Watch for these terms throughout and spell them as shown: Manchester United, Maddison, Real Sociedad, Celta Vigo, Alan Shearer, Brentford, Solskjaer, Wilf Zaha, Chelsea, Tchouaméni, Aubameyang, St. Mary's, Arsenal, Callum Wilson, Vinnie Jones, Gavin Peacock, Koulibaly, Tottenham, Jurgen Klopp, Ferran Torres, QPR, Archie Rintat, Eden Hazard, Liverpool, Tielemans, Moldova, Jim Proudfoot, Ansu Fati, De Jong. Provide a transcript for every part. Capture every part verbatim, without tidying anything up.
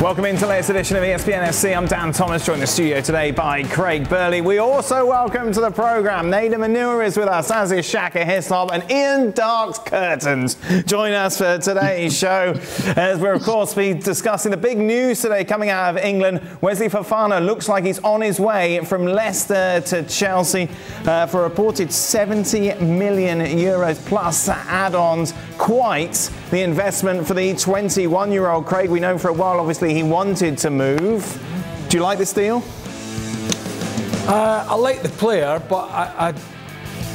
Welcome into the latest edition of E S P N F C. I'm Dan Thomas, joined in the studio today by Craig Burley. We also welcome to the programme Nader Manure is with us, as is Shaka Hislop and Ian Dark's Curtains. Join us for today's show as we're, of course, be discussing the big news today coming out of England. Wesley Fofana looks like he's on his way from Leicester to Chelsea uh, for a reported seventy million euros plus add-ons. Quite the investment for the twenty-one-year-old. Craig, we know for a while, obviously, he wanted to move. Do you like this deal? Uh, I like the player, but I, I,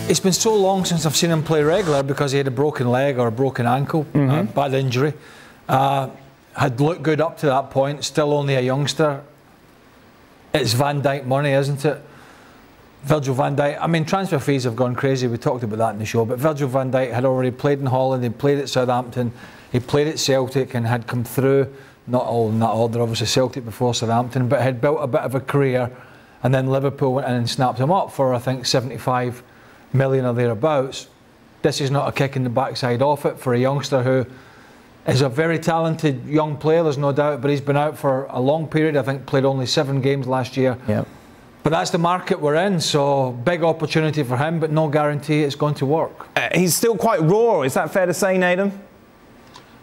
it's been so long since I've seen him play regular because he had a broken leg or a broken ankle, mm-hmm. uh, bad injury. Uh, had looked good up to that point, still only a youngster. It's Van Dijk money, isn't it? Virgil van Dijk, I mean, transfer fees have gone crazy. We talked about that in the show, but Virgil van Dijk had already played in Holland, he played at Southampton, he played at Celtic and had come through. Not all in that order, obviously Celtic before Southampton, but had built a bit of a career, and then Liverpool went in and snapped him up for, I think, seventy-five million or thereabouts. This is not a kick in the backside off it for a youngster who is a very talented young player, there's no doubt, but he's been out for a long period, I think played only seven games last year. Yep. But that's the market we're in, so big opportunity for him, but no guarantee it's going to work. Uh, he's still quite raw, is that fair to say, Naden?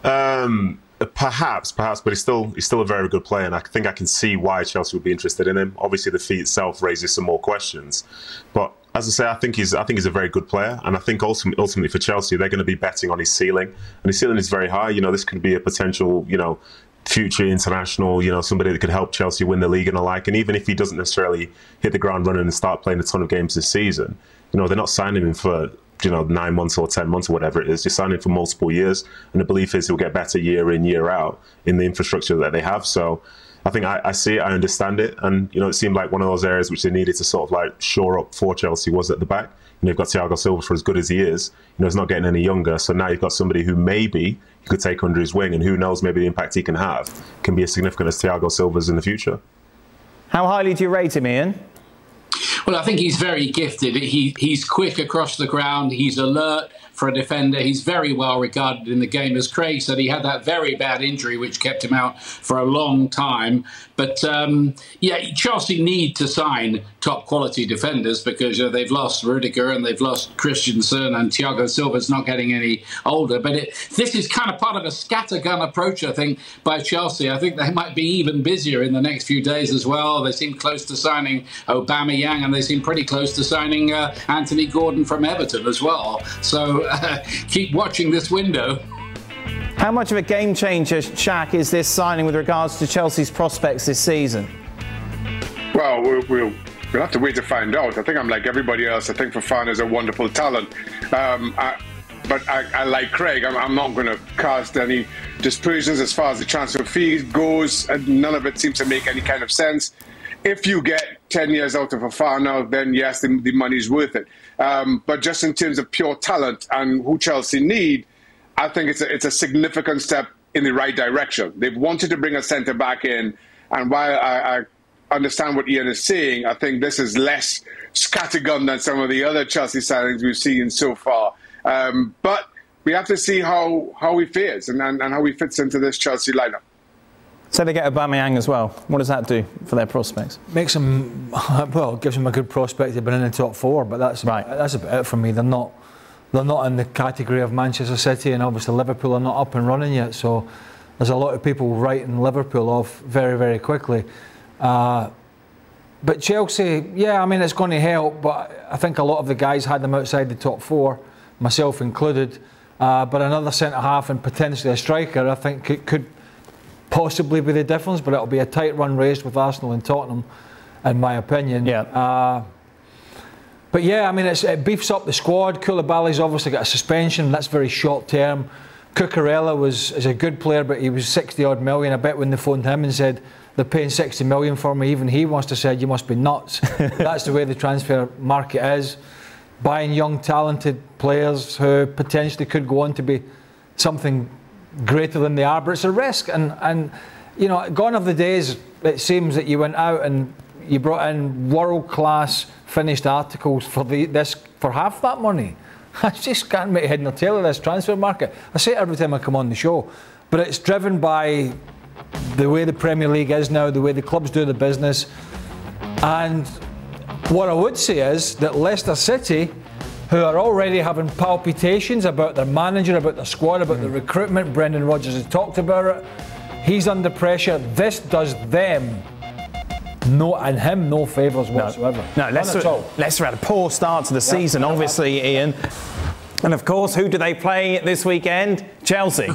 Um... Perhaps, perhaps, but he's still he's still a very good player, and I think I can see why Chelsea would be interested in him. Obviously, the fee itself raises some more questions, but as I say, I think he's I think he's a very good player, and I think ultimately, ultimately for Chelsea, they're going to be betting on his ceiling, and his ceiling is very high. You know, this could be a potential, you know, future international, you know, somebody that could help Chelsea win the league and the like. And even if he doesn't necessarily hit the ground running and start playing a ton of games this season, you know, they're not signing him for, you know, nine months or ten months or whatever it is. You're signing for multiple years, and the belief is he'll get better year in, year out in the infrastructure that they have. So I think I, I see it, I understand it, and you know, it seemed like one of those areas which they needed to sort of like shore up for Chelsea was at the back. And they've got Thiago Silva for as good as he is. You know, he's not getting any younger, so now you've got somebody who maybe you could take under his wing, and who knows, maybe the impact he can have can be as significant as Thiago Silva's in the future. How highly do you rate him, Ian? Well, I think he's very gifted. He, he's quick across the ground. He's alert for a defender. He's very well regarded in the game. As Craig said, he had that very bad injury which kept him out for a long time. But, um, yeah, Chelsea need to sign top-quality defenders because you know, they've lost Rudiger and they've lost Christensen, and Thiago Silva's not getting any older. But it, this is kind of part of a scattergun approach, I think, by Chelsea. I think they might be even busier in the next few days as well. They seem close to signing Aubameyang, and they seem pretty close to signing uh, Anthony Gordon from Everton as well. So, Uh, keep watching this window. How much of a game changer, Shaq, is this signing with regards to Chelsea's prospects this season? Well, we'll, we'll, we'll have to wait to find out. I think I'm like everybody else. I think Fofana is a wonderful talent. Um, I, but I, I like Craig. I'm, I'm not going to cast any dispersions as far as the transfer fee goes. And none of it seems to make any kind of sense. If you get ten years out of Fofana, then yes, the, the money's worth it. Um, but just in terms of pure talent and who Chelsea need, I think it's a, it's a significant step in the right direction. They've wanted to bring a centre-back in, and while I, I understand what Ian is saying, I think this is less scattergun than some of the other Chelsea signings we've seen so far. Um, but we have to see how, how he fares and, and, and how he fits into this Chelsea lineup. So they get Aubameyang as well. What does that do for their prospects? Makes them, well, gives them a good prospect. They've been in the top four, but that's right. That's about it for me. They're not, they're not in the category of Manchester City, and obviously Liverpool are not up and running yet. So there's a lot of people writing Liverpool off very, very quickly. Uh, but Chelsea, yeah, I mean it's going to help. But I think a lot of the guys had them outside the top four, myself included. Uh, but another centre half and potentially a striker, I think it could. Possibly be the difference, but it'll be a tight run race with Arsenal and Tottenham, in my opinion. Yeah. Uh, but yeah, I mean, it's, it beefs up the squad. Koulibaly's obviously got a suspension. That's very short term. Cucurella was is a good player, but he was sixty odd million. I bet when they phoned him and said they're paying sixty million for me, even he must have said you must be nuts. That's the way the transfer market is, buying young talented players who potentially could go on to be something greater than they are, but it's a risk, and and you know, gone are the days it seems that you went out and you brought in world class finished articles for the this for half that money. I just can't make head nor tail of this transfer market. I say it every time I come on the show, but it's driven by the way the Premier League is now, the way the clubs do the business. And what I would say is that Leicester City, who are already having palpitations about their manager, about their squad, about mm. the recruitment, Brendan Rodgers has talked about it, he's under pressure. This does them no and him no favours whatsoever. No, no Leicester, Leicester had a poor start to the yeah, season, obviously, happened. Ian. And of course, who do they play this weekend? Chelsea.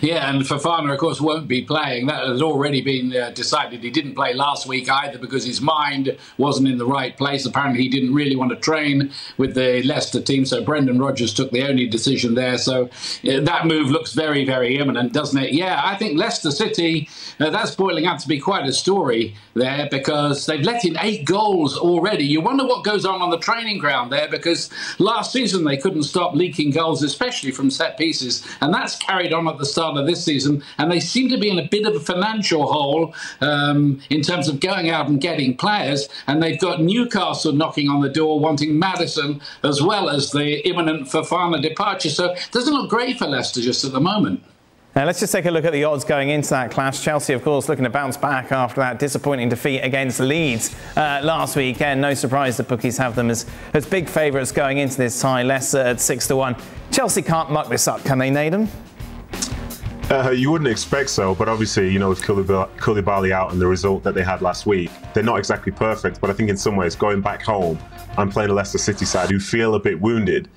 Yeah, and Fofana, of course, won't be playing. That has already been uh, decided. He didn't play last week either because his mind wasn't in the right place. Apparently, he didn't really want to train with the Leicester team, so Brendan Rodgers took the only decision there. So uh, that move looks very, very imminent, doesn't it? Yeah, I think Leicester City, uh, that's boiling up to be quite a story there because they've let in eight goals already. You wonder what goes on on the training ground there because last season they couldn't stop leaking goals, especially from set pieces, and that's carried on at the start of this season, and they seem to be in a bit of a financial hole um, in terms of going out and getting players, and they've got Newcastle knocking on the door wanting Maddison as well as the imminent Fofana departure, so it doesn't look great for Leicester just at the moment. Now let's just take a look at the odds going into that clash. Chelsea, of course, looking to bounce back after that disappointing defeat against Leeds uh, last weekend. No surprise the bookies have them as, as big favourites going into this tie. Leicester at six to one. Chelsea can't muck this up, can they, Nathan? Uh, you wouldn't expect so, but obviously, you know, with Koulibaly out and the result that they had last week, they're not exactly perfect, but I think in some ways, going back home and playing a Leicester City side who feel a bit wounded,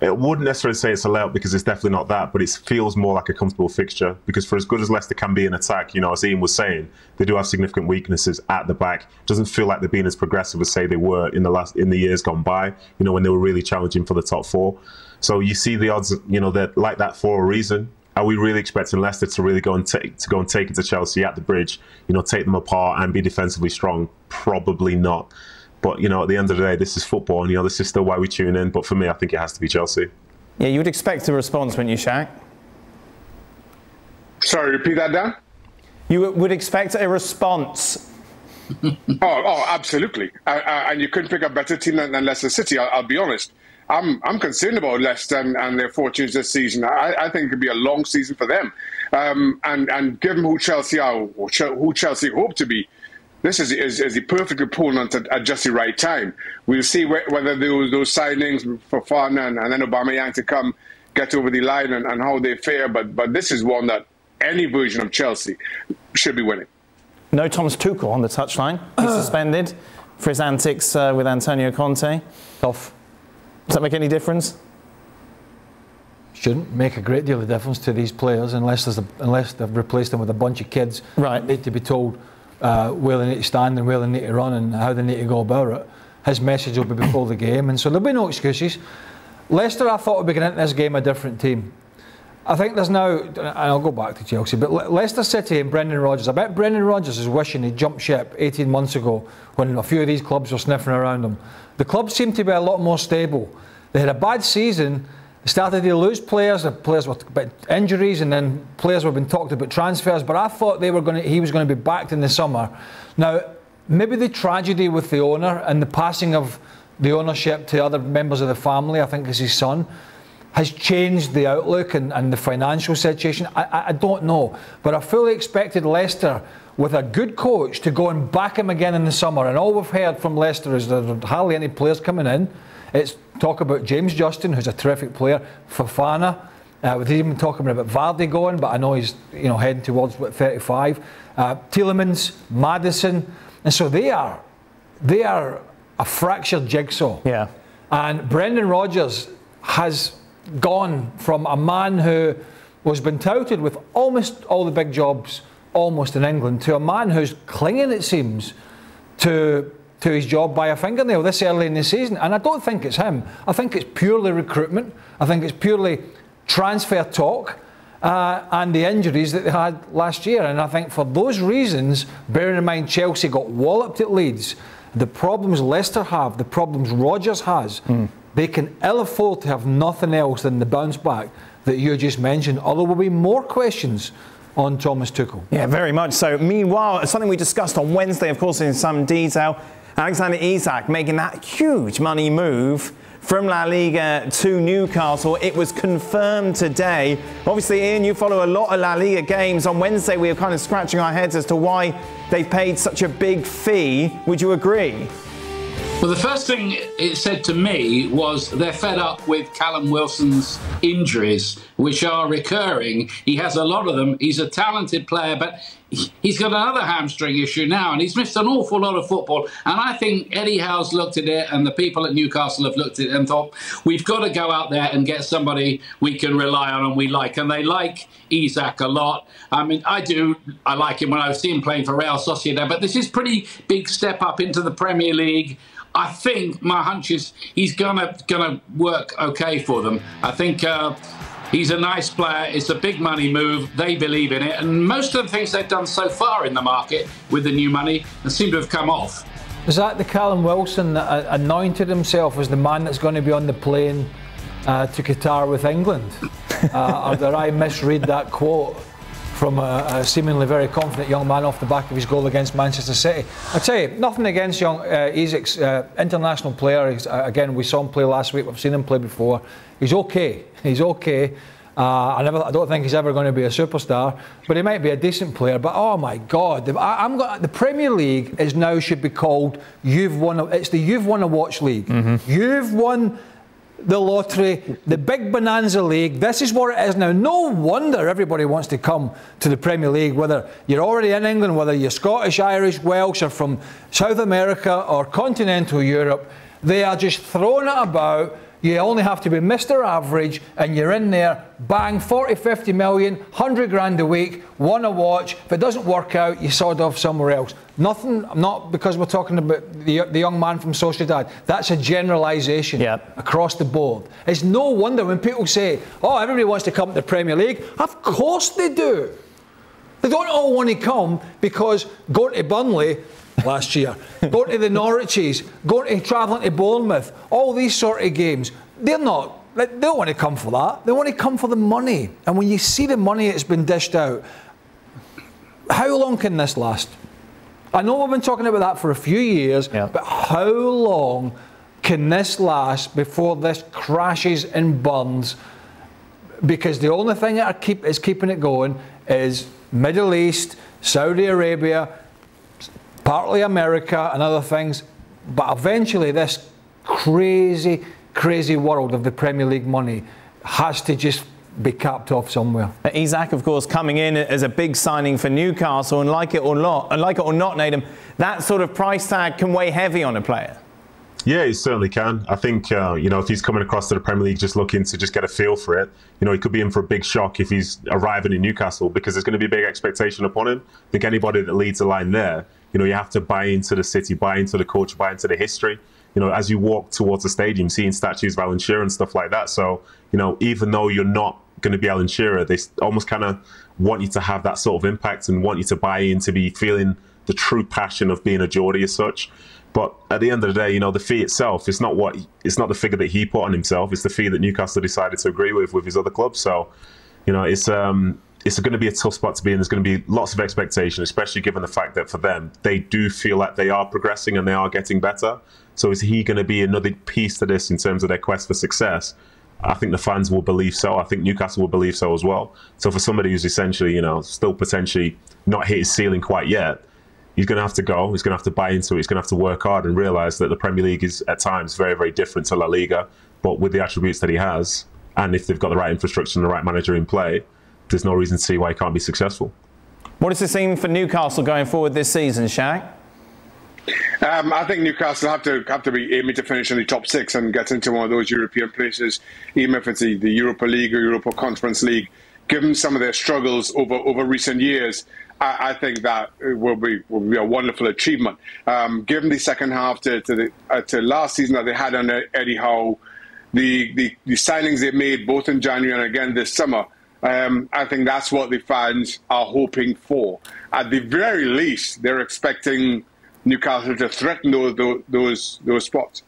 it wouldn't necessarily say it's a layup because it's definitely not that, but it feels more like a comfortable fixture because for as good as Leicester can be in attack, you know, as Ian was saying, they do have significant weaknesses at the back. It doesn't feel like they're being as progressive as, say, they were in the, last, in the years gone by, you know, when they were really challenging for the top four. So you see the odds, you know, they're like that for a reason. Are we really expecting Leicester to really go and take to go and take it to Chelsea at the bridge, you know, take them apart and be defensively strong? Probably not. But, you know, at the end of the day, this is football and, you know, this is still why we tune in. But for me, I think it has to be Chelsea. Yeah, you would expect a response, wouldn't you, Shaq? Sorry, repeat that, Dan? You would expect a response. oh, oh, absolutely. I, I, and you couldn't pick a better team than, than Leicester City, I'll, I'll be honest. I'm, I'm concerned about Leicester and, and their fortunes this season. I, I think it could be a long season for them. Um, and, and given who Chelsea are, or ch who Chelsea hope to be, this is, is, is the perfect opponent at, at just the right time. We'll see wh whether those, those signings for Fofana and, and then Aubameyang to come get over the line and, and how they fare. But, but this is one that any version of Chelsea should be winning. No Thomas Tuchel on the touchline. He's suspended for his antics uh, with Antonio Conte. Off. Does that make any difference? Shouldn't make a great deal of difference to these players unless there's a, unless they've replaced them with a bunch of kids. Right. They need to be told uh, where they need to stand and where they need to run and how they need to go about it. His message will be before the game, and so there'll be no excuses. Leicester, I thought, would be going into this game a different team. I think there's now, and I'll go back to Chelsea, but Le Leicester City and Brendan Rodgers, I bet Brendan Rodgers is wishing he jumped ship eighteen months ago when a few of these clubs were sniffing around him. The clubs seemed to be a lot more stable. They had a bad season, they started to lose players, the players were about injuries, and then players were being talked about transfers, but I thought they were going to, he was going to be backed in the summer. Now, maybe the tragedy with the owner and the passing of the ownership to other members of the family, I think it's his son, has changed the outlook and, and the financial situation. I, I don't know, but I fully expected Leicester with a good coach to go and back him again in the summer. And all we've heard from Leicester is there's hardly any players coming in. It's talk about James Justin, who's a terrific player, Fofana. Uh, we've even talking about Vardy going, but I know he's you know heading towards what, thirty-five. Uh, Tielemans, Maddison, and so they are, they are a fractured jigsaw. Yeah. And Brendan Rodgers has gone from a man who was been touted with almost all the big jobs almost in England to a man who's clinging, it seems, to to his job by a fingernail this early in the season. And I don't think it's him. I think it's purely recruitment. I think it's purely transfer talk uh, and the injuries that they had last year. And I think for those reasons, bearing in mind Chelsea got walloped at Leeds, the problems Leicester have, the problems Rodgers has, mm. they can ill afford to have nothing else than the bounce back that you just mentioned, although there will be more questions on Thomas Tuchel. Yeah, very much so. Meanwhile, something we discussed on Wednesday, of course, in some detail, Alexander Isak making that huge money move from La Liga to Newcastle. It was confirmed today. Obviously, Ian, you follow a lot of La Liga games. On Wednesday, we were kind of scratching our heads as to why they paid such a big fee. Would you agree? Well, the first thing it said to me was they're fed up with Callum Wilson's injuries, which are recurring. He has a lot of them. He's a talented player, but he's got another hamstring issue now, and he's missed an awful lot of football. And I think Eddie Howe's looked at it, and the people at Newcastle have looked at it and thought, we've got to go out there and get somebody we can rely on and we like. And they like Isak a lot. I mean, I do. I like him when I've seen him playing for Real Sociedad. But this is pretty big step up into the Premier League. I think my hunch is he's gonna gonna work okay for them. I think uh, he's a nice player. It's a big money move. They believe in it, and most of the things they've done so far in the market with the new money seem to have come off. Is that the Callum Wilson that anointed himself as the man that's going to be on the plane uh, to Qatar with England? Uh, or did I misread that quote from a, a seemingly very confident young man off the back of his goal against Manchester City? I tell you, nothing against young uh, Isak's uh, international player. He's, uh, again, we saw him play last week. We've seen him play before. He's okay. He's okay. Uh, I never. I don't think he's ever going to be a superstar, but he might be a decent player. But oh my God, the, I, I'm got, the Premier League is now should be called You've Won. A, it's the You've Won a Watch League. Mm-hmm. You've won the lottery, the big bonanza league. This is what it is now. No wonder everybody wants to come to the Premier League, whether you're already in England, whether you're Scottish, Irish, Welsh, or from South America or continental Europe. They are just thrown about. You only have to be Mister Average and you're in there, bang, forty, fifty million, one hundred grand a week, want to watch. If it doesn't work out, you sod off somewhere else. Nothing, not because we're talking about the, the young man from Sociedad. That's a generalisation, yep, across the board. It's no wonder when people say, oh, everybody wants to come to the Premier League. Of course they do. They don't all want to come because going to Burnley last year, going to the Norwiches, going to travelling to Bournemouth, all these sort of games, they're not, they don't want to come for that. They want to come for the money. And when you see the money that's been dished out, how long can this last? I know we've been talking about that for a few years, yeah, but how long can this last before this crashes and burns? Because the only thing that I keep is keeping it going is Middle East, Saudi Arabia, partly America and other things, but eventually this crazy, crazy world of the Premier League money has to just be capped off somewhere. Isak, of course, coming in as a big signing for Newcastle, and like it or not, and like it or not, Nadem, that sort of price tag can weigh heavy on a player. Yeah, he certainly can. I think, uh, you know, if he's coming across to the Premier League just looking to just get a feel for it, you know, he could be in for a big shock if he's arriving in Newcastle, because there's going to be a big expectation upon him. I think anybody that leads a line there, you know, you have to buy into the city, buy into the culture, buy into the history. You know, as you walk towards the stadium, seeing statues of Alan Shearer and stuff like that. So, you know, even though you're not going to be Alan Shearer, they almost kind of want you to have that sort of impact and want you to buy in, to be feeling the true passion of being a Geordie as such. But at the end of the day, you know, the fee itself, it's not what, it's not the figure that he put on himself. It's the fee that Newcastle decided to agree with with his other clubs. So, you know, it's um, it's going to be a tough spot to be in. There's going to be lots of expectation, especially given the fact that for them, they do feel like they are progressing and they are getting better. So is he going to be another piece to this in terms of their quest for success? I think the fans will believe so. I think Newcastle will believe so as well. So for somebody who's essentially, you know, still potentially not hit his ceiling quite yet, he's going to have to go, he's going to have to buy into it, he's going to have to work hard and realise that the Premier League is at times very, very different to La Liga, but with the attributes that he has, and if they've got the right infrastructure and the right manager in play, there's no reason to see why he can't be successful. What does this mean for Newcastle going forward this season, Shaq? Um, I think Newcastle have to have to be aiming to finish in the top six and get into one of those European places, even if it's the, the Europa League or Europa Conference League. Given some of their struggles over, over recent years, I, I think that will be, will be a wonderful achievement. Um, given the second half to, to, the, uh, to last season that they had under Eddie Howe, the, the, the signings they made both in January and again this summer, um, I think that's what the fans are hoping for. At the very least, they're expecting Newcastle to threaten those, those, those spots.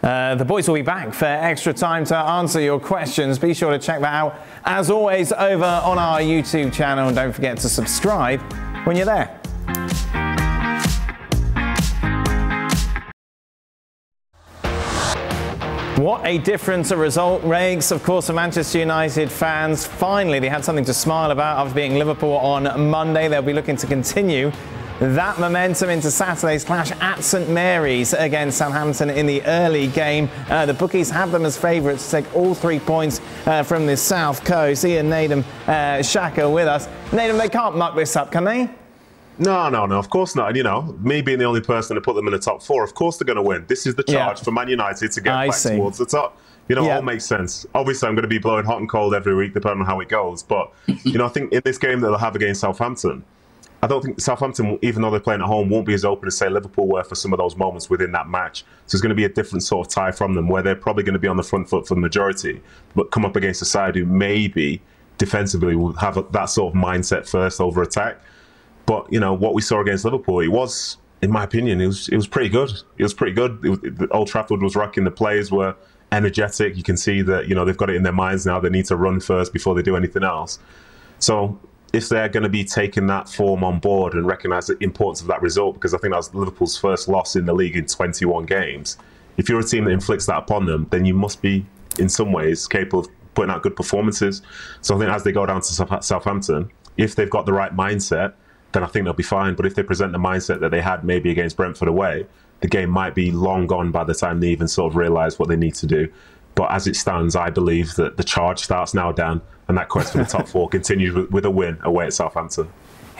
Uh, the boys will be back for extra time to answer your questions. Be sure to check that out, as always, over on our YouTube channel. And don't forget to subscribe when you're there. What a difference a result makes, of course, for Manchester United fans. Finally, they had something to smile about after beating Liverpool on Monday. They'll be looking to continue that momentum into Saturday's clash at St Mary's against Southampton in the early game. Uh, the bookies have them as favourites to take all three points uh, from the South Coast. Ian Nadem uh, Shaka with us. Nadem, they can't muck this up, can they? No, no, no, of course not. And, you know, me being the only person to put them in the top four, of course they're going to win. This is the charge yeah. for Man United to get I back see. towards the top. You know, yeah. it all makes sense. Obviously, I'm going to be blowing hot and cold every week, depending on how it goes. But, you know, I think in this game that they'll have against Southampton, I don't think Southampton, even though they're playing at home, won't be as open as, say, Liverpool were for some of those moments within that match. So it's going to be a different sort of tie from them, where they're probably going to be on the front foot for the majority, but come up against a side who maybe defensively will have that sort of mindset first over attack. But, you know, what we saw against Liverpool, it was, in my opinion, it was, it was pretty good. It was pretty good. It was, it, Old Trafford was rocking. The players were energetic. You can see that, you know, they've got it in their minds now. They need to run first before they do anything else. So if they're going to be taking that form on board and recognise the importance of that result, because I think that was Liverpool's first loss in the league in twenty-one games, if you're a team that inflicts that upon them, then you must be, in some ways, capable of putting out good performances. So I think as they go down to Southampton, if they've got the right mindset, then I think they'll be fine. But if they present the mindset that they had maybe against Brentford away, the game might be long gone by the time they even sort of realise what they need to do. But as it stands, I believe that the charge starts now, Dan, and that quest for the top four continues with, with a win away at Southampton.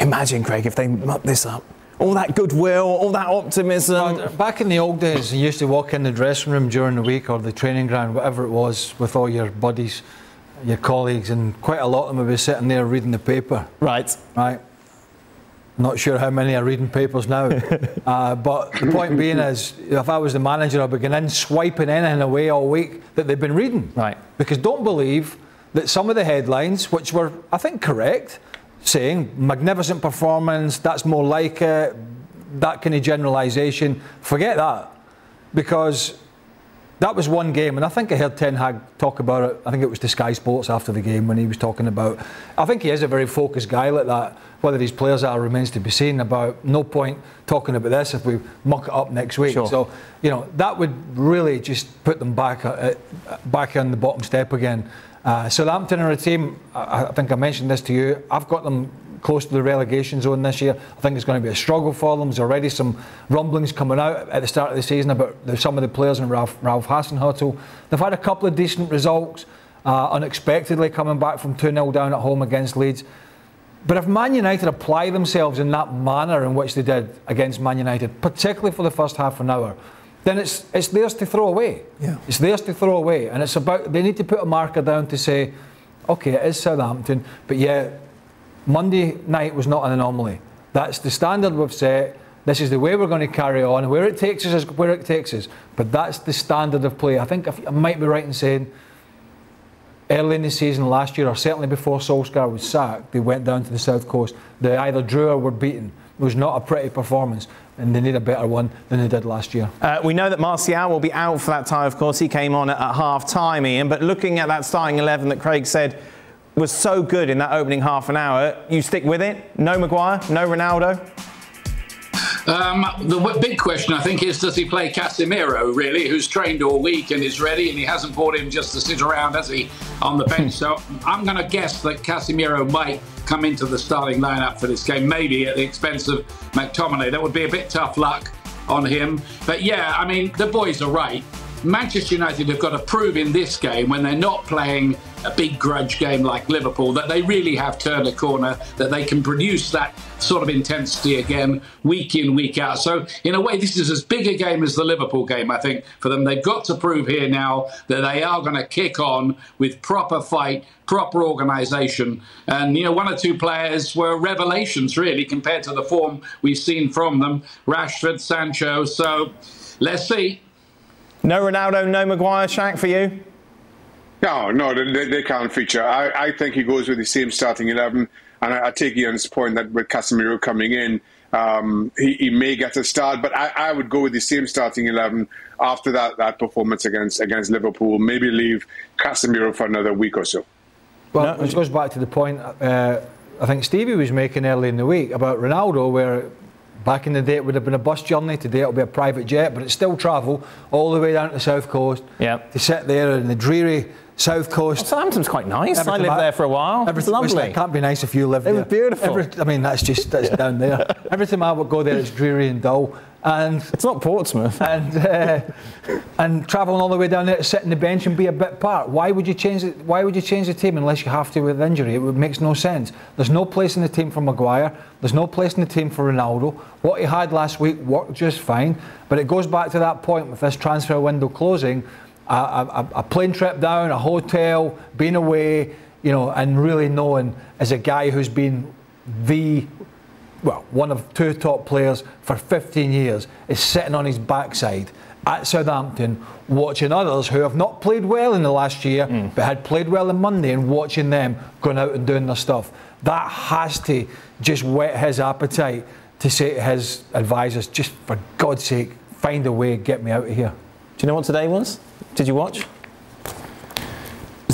Imagine, Craig, if they muck this up. All that goodwill, all that optimism. Well, back in the old days, you used to walk in the dressing room during the week or the training ground, whatever it was, with all your buddies, your colleagues, and quite a lot of them would be sitting there reading the paper. Right. Right. Not sure how many are reading papers now. uh, but the point being is, if I was the manager, I'd be going in swiping anything away all week that they've been reading. Right. Because don't believe that some of the headlines, which were, I think, correct, saying magnificent performance, that's more like it, that kind of generalisation, forget that. Because that was one game, and I think I heard Ten Hag talk about it. I think it was to Sky Sports after the game when he was talking about, I think he is a very focused guy like that. Whether his players are remains to be seen, about no point talking about this if we muck it up next week. Sure. So, you know, that would really just put them back uh, back on the bottom step again. Uh, Southampton are a team, I, I think I mentioned this to you, I've got them close to the relegation zone this year. I think it's going to be a struggle for them. There's already some rumblings coming out at the start of the season about some of the players in Ralph, Ralph Hasenhüttl. They've had a couple of decent results, uh, unexpectedly coming back from two nil down at home against Leeds. But if Man United apply themselves in that manner in which they did against Man United, particularly for the first half an hour, then it's, it's theirs to throw away. Yeah. It's theirs to throw away. And it's about, they need to put a marker down to say, okay, it is Southampton, but yeah, Monday night was not an anomaly. That's the standard we've set. This is the way we're going to carry on. Where it takes us is where it takes us. But that's the standard of play. I think I might be right in saying early in the season last year, or certainly before Solskjaer was sacked, they went down to the South Coast. They either drew or were beaten. It was not a pretty performance, and they need a better one than they did last year. Uh, we know that Martial will be out for that tie, of course. He came on at, at half-time, Ian. But looking at that starting eleven that Craig said was so good in that opening half an hour, you stick with it? No Maguire, no Ronaldo? Um, the w big question, I think, is does he play Casemiro, really, who's trained all week and is ready, and he hasn't brought him just to sit around, has he, on the bench? So I'm going to guess that Casemiro might come into the starting lineup for this game, maybe at the expense of McTominay. That would be a bit tough luck on him. But yeah, I mean, the boys are right. Manchester United have got to prove in this game, when they're not playing a big grudge game like Liverpool, that they really have turned a corner, that they can produce that sort of intensity again week in, week out. So in a way, this is as big a game as the Liverpool game, I think, for them. They've got to prove here now that they are going to kick on with proper fight, proper organisation. And, you know, one or two players were revelations, really, compared to the form we've seen from them. Rashford, Sancho. So let's see. No Ronaldo, no Maguire, Shaq, for you? No, no, they, they can't feature. I, I think he goes with the same starting eleven, and I, I take Ian's point that with Casemiro coming in, um, he, he may get a start, but I, I would go with the same starting eleven after that, that performance against, against Liverpool, maybe leave Casemiro for another week or so. Well, no, it goes back to the point uh, I think Stevie was making early in the week about Ronaldo, where Back in the day it would have been a bus journey, today it'll be a private jet, but it's still travel all the way down to the south coast. Yeah. To sit there in the dreary south coast. Well, Southampton's quite nice. Everything I lived about, there for a while. It's lovely. It can't be nice if you lived there. It was beautiful. Every, I mean, that's just that's yeah. down there. Every time I would go there, it's dreary and dull. And it's not Portsmouth. And uh, and travelling all the way down there to sit on the bench and be a bit part. Why would you change it? Why would you change the team unless you have to with injury? It makes no sense. There's no place in the team for Maguire. There's no place in the team for Ronaldo. What he had last week worked just fine. But it goes back to that point with this transfer window closing. A, a, a plane trip down, a hotel, being away, you know, and really knowing as a guy who's been the. Well, one of two top players for fifteen years is sitting on his backside at Southampton watching others who have not played well in the last year mm. but had played well on Monday and watching them going out and doing their stuff. That has to just whet his appetite to say to his advisors, just for God's sake, find a way, get me out of here. Do you know what today was? Did you watch?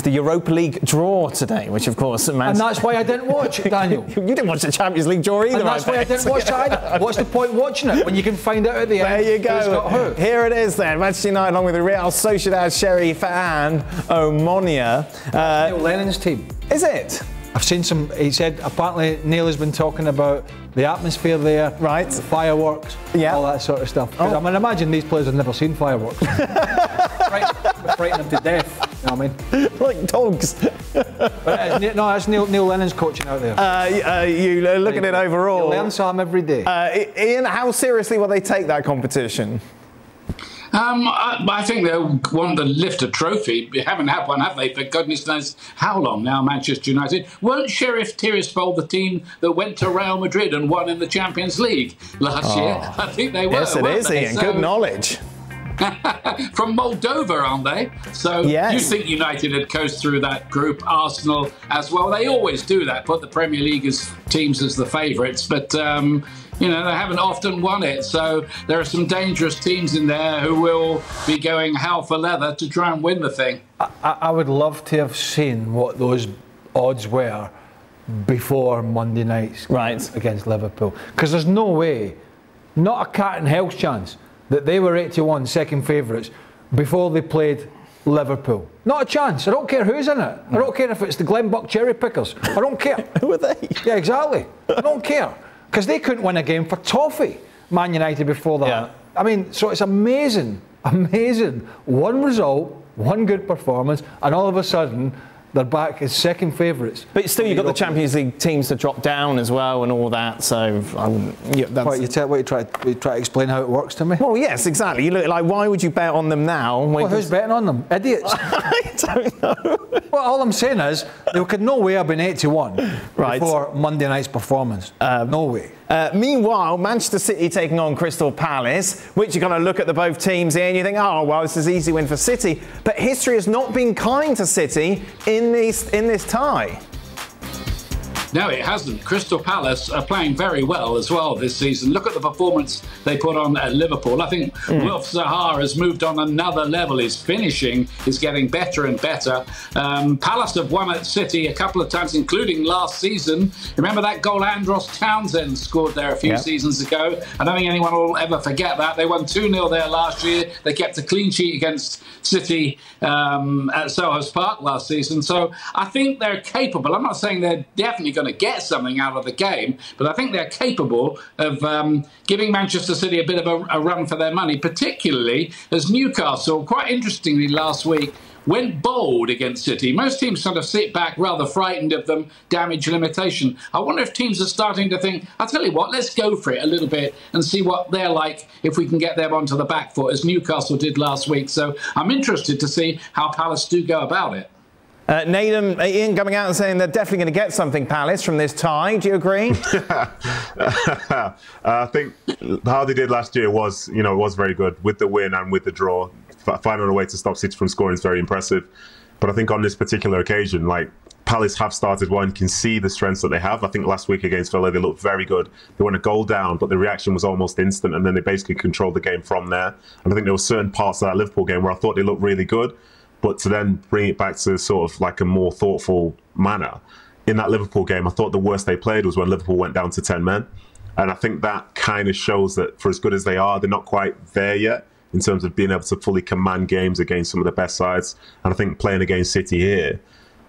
The Europa League draw today, which of course... Man and that's why I didn't watch it, Daniel. You didn't watch the Champions League draw either, and that's I why I didn't watch it either. What's the point watching it when you can find out at the there end? There you go. Who's got who? Here it is then. Manchester United along with the Real Sociedad, Sheriff and Omonia. Uh, Neil Lennon's team. Is it? I've seen some... He said apparently Neil has been talking about the atmosphere there, right? The fireworks, yeah. all that sort of stuff. Oh. I mean, imagine these players have never seen fireworks. Frighten, frighten them to death. You know what I mean? Like dogs. But, uh, no, that's Neil, Neil Lennon's coaching out there. Uh, uh, you look at it overall. You learn some every day. Uh, Ian, how seriously will they take that competition? Um, I, I think they'll want to lift a trophy. They haven't had one, have they? For goodness knows how long now, Manchester United. Weren't Sheriff Tiraspol the team that went to Real Madrid and won in the Champions League last oh. year? I think they were. Yes, it is, Ian. So, good knowledge. From Moldova, aren't they? So yes. You think United had coast through that group, Arsenal as well. They always do that, put the Premier League as teams as the favourites. But, um, you know, they haven't often won it. So there are some dangerous teams in there who will be going hell for leather to try and win the thing. I, I would love to have seen what those odds were before Monday night's right. against Liverpool. Because there's no way, not a cat in hell's chance, that they were eight to one second favourites before they played Liverpool. Not a chance. I don't care who's in it. I don't care if it's the Glenbuck cherry pickers. I don't care. Who are they? Yeah, exactly. I don't care. Because they couldn't win a game for toffee, Man United, before that. Yeah. I mean, so it's amazing, amazing. One result, one good performance, and all of a sudden, they're back as second favourites. But still, you've got the Champions League teams to drop down as well and all that, so I wouldn't... Yeah, that's what, you tell, what you try, you try to explain how it works to me? Well, yes, exactly. You look like, why would you bet on them now? Well, who's betting on them? Idiots. I don't know. Well, all I'm saying is, they could no way have been eight to one right. before Monday night's performance. Um, no way. Uh, meanwhile, Manchester City taking on Crystal Palace, which you're going to look at the both teams here and you think, oh, well, this is an easy win for City. But history has not been kind to City in this, in this tie. No, it hasn't. Crystal Palace are playing very well as well this season. Look at the performance they put on at Liverpool. I think mm. Wilf Zaha has moved on another level. His finishing is getting better and better. Um, Palace have won at City a couple of times, including last season. Remember that goal Andros Townsend scored there a few yeah. seasons ago? I don't think anyone will ever forget that. They won two nil there last year. They kept a clean sheet against City um, at Selhurst Park last season. So I think they're capable. I'm not saying they're definitely going to get something out of the game, but I think they're capable of um, giving Manchester City a bit of a, a run for their money, particularly as Newcastle, quite interestingly last week, went bold against City. Most teams sort of sit back rather frightened of them, damage limitation. I wonder if teams are starting to think, I'll tell you what, let's go for it a little bit and see what they're like if we can get them onto the back foot, as Newcastle did last week. So I'm interested to see how Palace do go about it. Uh, Nathan, Ian coming out and saying they're definitely going to get something, Palace, from this tie. Do you agree? uh, I think how they did last year was, you know, was very good with the win and with the draw. Finding a way to stop City from scoring is very impressive. But I think on this particular occasion, like, Palace have started well and can see the strengths that they have. I think last week against Villa, they looked very good. They went a goal down, but the reaction was almost instant, and then they basically controlled the game from there. And I think there were certain parts of that Liverpool game where I thought they looked really good, but to then bring it back to sort of like a more thoughtful manner. In that Liverpool game, I thought the worst they played was when Liverpool went down to ten men. And I think that kind of shows that for as good as they are, they're not quite there yet in terms of being able to fully command games against some of the best sides. And I think playing against City here,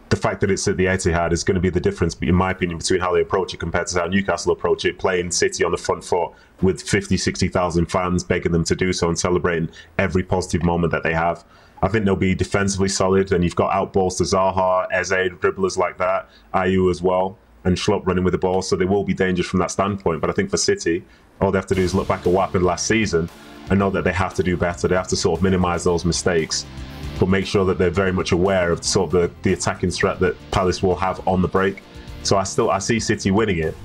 the fact that it's at the Etihad is going to be the difference, in my opinion, between how they approach it compared to how Newcastle approach it, playing City on the front foot with fifty, sixty thousand fans begging them to do so and celebrating every positive moment that they have. I think they'll be defensively solid, and you've got outballs to Zaha, Eze, dribblers like that, Ayew as well, and Schlupp running with the ball, so they will be dangerous from that standpoint. But I think for City, all they have to do is look back at what happened last season and know that they have to do better. They have to sort of minimise those mistakes, but make sure that they're very much aware of sort of the, the attacking threat that Palace will have on the break. So I still I see City winning it,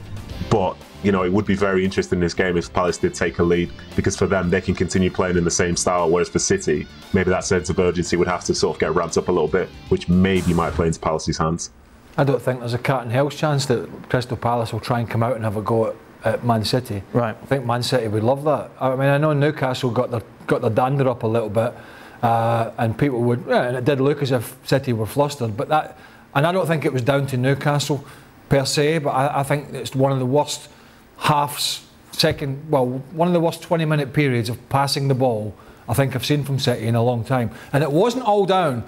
but you know, it would be very interesting in this game if Palace did take a lead, because for them, they can continue playing in the same style, whereas for City, maybe that sense of urgency would have to sort of get ramped up a little bit, which maybe might play into Palace's hands. I don't think there's a cat and hell's chance that Crystal Palace will try and come out and have a go at, at Man City. Right. I think Man City would love that. I mean, I know Newcastle got their, got their dander up a little bit, uh, and people would, yeah, and it did look as if City were flustered, but that, and I don't think it was down to Newcastle per se, but I, I think it's one of the worst halves, second, well, one of the worst twenty minute periods of passing the ball I think I've seen from City in a long time. And it wasn't all down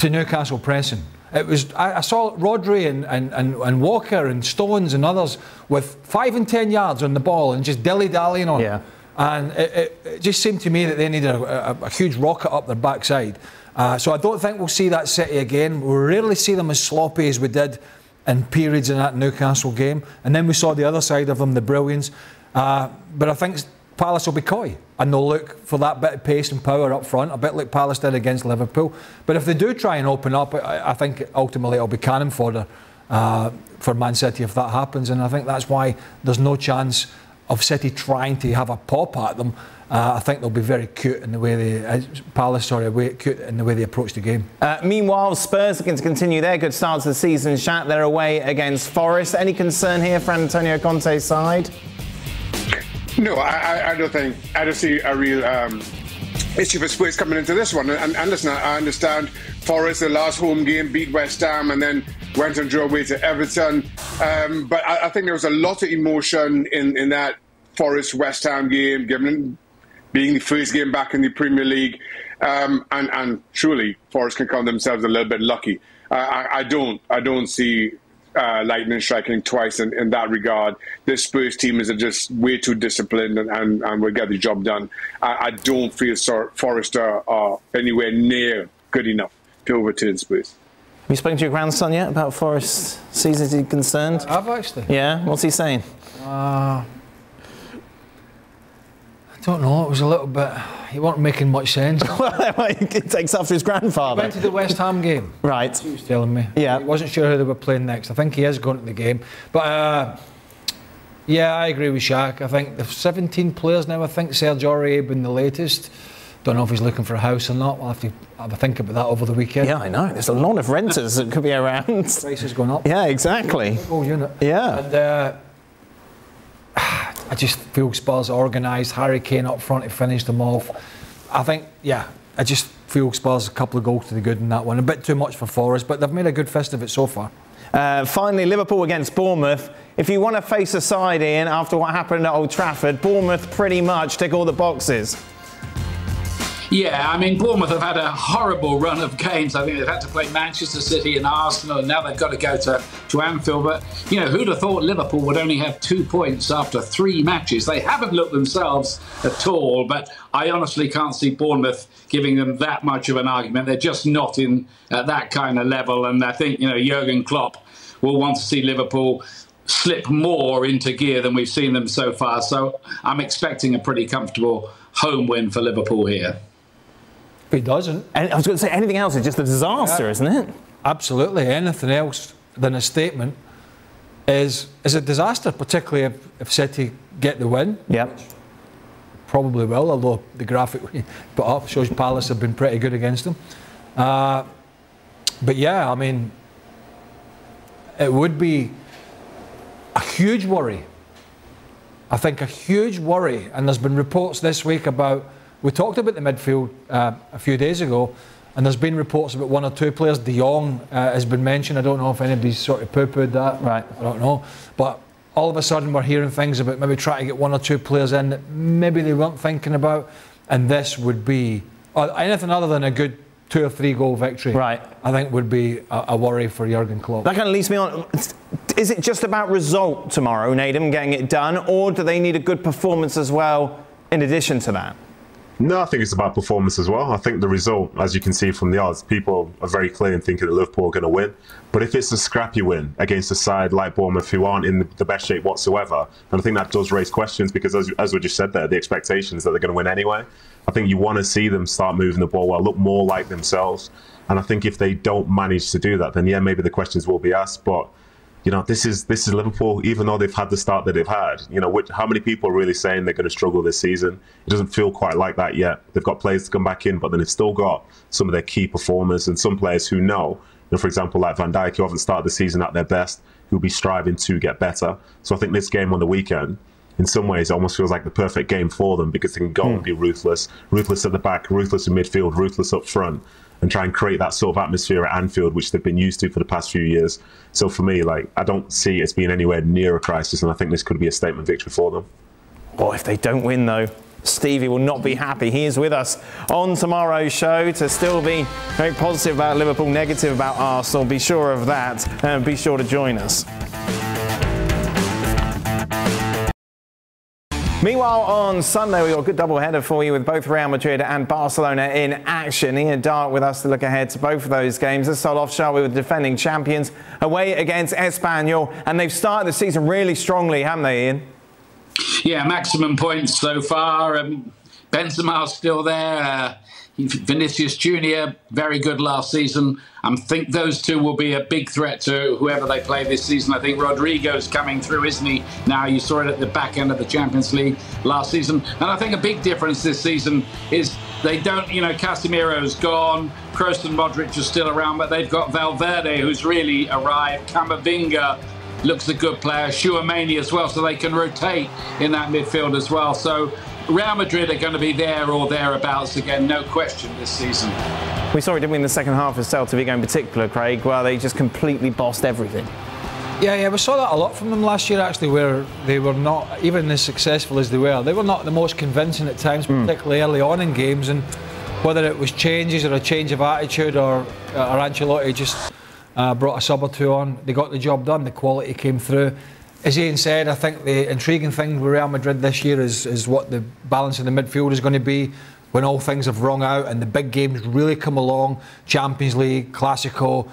to Newcastle pressing. It was, I, I saw Rodri and, and, and, and Walker and Stones and others with five and ten yards on the ball and just dilly-dallying on. Yeah. And it, it, it just seemed to me that they needed a, a, a huge rocket up their backside. Uh, so I don't think we'll see that City again. We'll rarely see them as sloppy as we did in periods in that Newcastle game. And then we saw the other side of them, the brilliance. Uh, but I think Palace will be coy, and they'll look for that bit of pace and power up front, a bit like Palace did against Liverpool. But if they do try and open up, I, I think ultimately it'll be cannon fodder uh, for Man City if that happens. And I think that's why there's no chance of City trying to have a pop at them. Uh, I think they'll be very cute in the way they uh, Palace, sorry, way, cute in the way they approach the game. Uh, meanwhile, Spurs are going to continue their good start to the season. Shat, they're away against Forest. Any concern here for Antonio Conte's side? No, I, I don't think. I don't see a real um, issue for Spurs coming into this one. And, and listen, I understand Forest, the last home game, beat West Ham and then went and drew away to Everton. Um, but I, I think there was a lot of emotion in, in that Forest-West Ham game, given being the first game back in the Premier League. Um, and, and truly, Forest can count themselves a little bit lucky. Uh, I, I don't. I don't see Uh, lightning striking twice in, in that regard. This Spurs team is just way too disciplined and, and, and will get the job done. I, I don't feel so, Forest are anywhere near good enough to overturn Spurs. Have you spoken to your grandson yet about Forest's season? Is he concerned? I've actually. Yeah? What's he saying? Uh, I don't know. It was a little bit... He wasn't making much sense. Well, he takes after his grandfather. He went to the West Ham game. Right. He was telling me. Yeah. He wasn't sure who they were playing next. I think he is going to the game. But, uh, yeah, I agree with Shaq. I think there's seventeen players now. I think Serge Aurier been the latest. Don't know if he's looking for a house or not. We'll have to have a think about that over the weekend. Yeah, I know. There's a lot of renters that could be around. Prices going up. Yeah, exactly. Oh, unit. Yeah. And, uh, I just feel Spurs are organised. Harry Kane up front to finish them off. I think, yeah, I just feel Spurs a couple of goals to the good in that one. A bit too much for Forest, but they've made a good fist of it so far. Uh, finally, Liverpool against Bournemouth. If you want to face a side, Ian, after what happened at Old Trafford, Bournemouth pretty much tick all the boxes. Yeah, I mean, Bournemouth have had a horrible run of games. I think they've had to play Manchester City and Arsenal, and now they've got to go to, to Anfield. But, you know, who'd have thought Liverpool would only have two points after three matches? They haven't looked themselves at all, but I honestly can't see Bournemouth giving them that much of an argument. They're just not in at that kind of level, and I think, you know, Jurgen Klopp will want to see Liverpool slip more into gear than we've seen them so far. So I'm expecting a pretty comfortable home win for Liverpool here. He doesn't. And I was going to say, anything else is just a disaster, yeah, isn't it? Absolutely. Anything else than a statement is is a disaster, particularly if, if City get the win. Yep. Probably will, although the graphic we put up shows Palace have been pretty good against them. Uh, but yeah, I mean, it would be a huge worry. I think a huge worry. And there's been reports this week about... We talked about the midfield uh, a few days ago, and there's been reports about one or two players. De Jong uh, has been mentioned. I don't know if anybody's sort of poo-pooed that. Right. I don't know. But all of a sudden we're hearing things about maybe trying to get one or two players in that maybe they weren't thinking about, and this would be, or anything other than a good two or three goal victory, right, I think would be a, a worry for Jurgen Klopp. That kind of leads me on, is it just about result tomorrow, Nadim, getting it done, or do they need a good performance as well in addition to that? No, I think it's about performance as well. I think the result, as you can see from the odds, people are very clear in thinking that Liverpool are going to win. But if it's a scrappy win against a side like Bournemouth, who aren't in the best shape whatsoever, and I think that does raise questions because, as, as we just said there, the expectation is that they're going to win anyway. I think you want to see them start moving the ball well, look more like themselves. And I think if they don't manage to do that, then, yeah, maybe the questions will be asked. But, you know, this is this is Liverpool, even though they've had the start that they've had. You know, which, how many people are really saying they're going to struggle this season? It doesn't feel quite like that yet. They've got players to come back in, but then they've still got some of their key performers and some players who know, you know, for example, like Van Dijk, who haven't started the season at their best, who'll be striving to get better. So I think this game on the weekend, in some ways, it almost feels like the perfect game for them because they can go mm. and be ruthless, ruthless at the back, ruthless in midfield, ruthless up front, and try and create that sort of atmosphere at Anfield, which they've been used to for the past few years. So for me, like, I don't see it's been anywhere near a crisis, and I think this could be a statement victory for them. Well, if they don't win, though, Stevie will not be happy. He is with us on tomorrow's show to still be very positive about Liverpool, negative about Arsenal. Be sure of that, and be sure to join us. Meanwhile, on Sunday, we've got a good doubleheader for you with both Real Madrid and Barcelona in action. Ian Dart with us to look ahead to both of those games. Let's start off, shall we, with the defending champions away against Espanyol. And they've started the season really strongly, haven't they, Ian? Yeah, maximum points so far. Um, Benzema's still there. Uh, Vinicius Junior, very good last season. I think those two will be a big threat to whoever they play this season. I think Rodrigo's coming through, isn't he? Now, you saw it at the back end of the Champions League last season. And I think a big difference this season is they don't, you know, Casemiro's gone, Kroos and Modric are still around, but they've got Valverde, who's really arrived, Camavinga looks a good player, Tchouaméni as well, so they can rotate in that midfield as well. So Real Madrid are going to be there or thereabouts again, no question, this season. We saw it, didn't we, in the second half of Celta Vigo in particular, Craig, where they just completely bossed everything. Yeah, yeah, we saw that a lot from them last year, actually, where they were not, even as successful as they were, they were not the most convincing at times, mm. particularly early on in games, and whether it was changes or a change of attitude or, or Ancelotti just uh, brought a sub or two on, they got the job done, the quality came through. As Ian said, I think the intriguing thing with Real Madrid this year is, is what the balance in the midfield is going to be when all things have rung out and the big games really come along. Champions League, Clasico,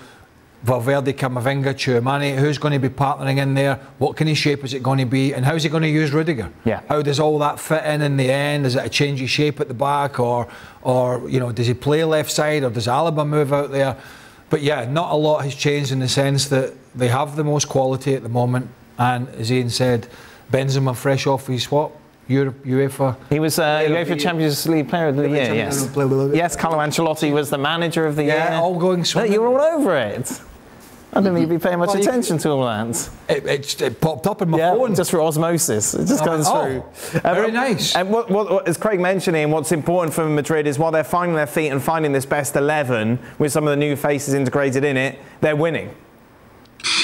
Valverde, Camavinga, Tchouaméni, who's going to be partnering in there? What kind of shape is it going to be? And how's he going to use Rudiger? Yeah. How does all that fit in in the end? Is it a change of shape at the back? Or, or you know, does he play left side? Or does Alaba move out there? But yeah, not a lot has changed in the sense that they have the most quality at the moment. And as Ian said, Benzema fresh off his what? Europe, UEFA. He was uh, UEFA Champions League Player of the Year. Year yes, yes. Carlo Ancelotti was the manager of the yeah, year. Yeah, all going. No, you were all over it. I don't think you'd be paying much well, attention to all that. It, it, it popped up in my yeah, phone. Just for osmosis. It just comes oh, through. Oh, um, very nice. And what, what, what, as Craig mentioned, Ian, what's important for Madrid is while they're finding their feet and finding this best eleven with some of the new faces integrated in it, they're winning.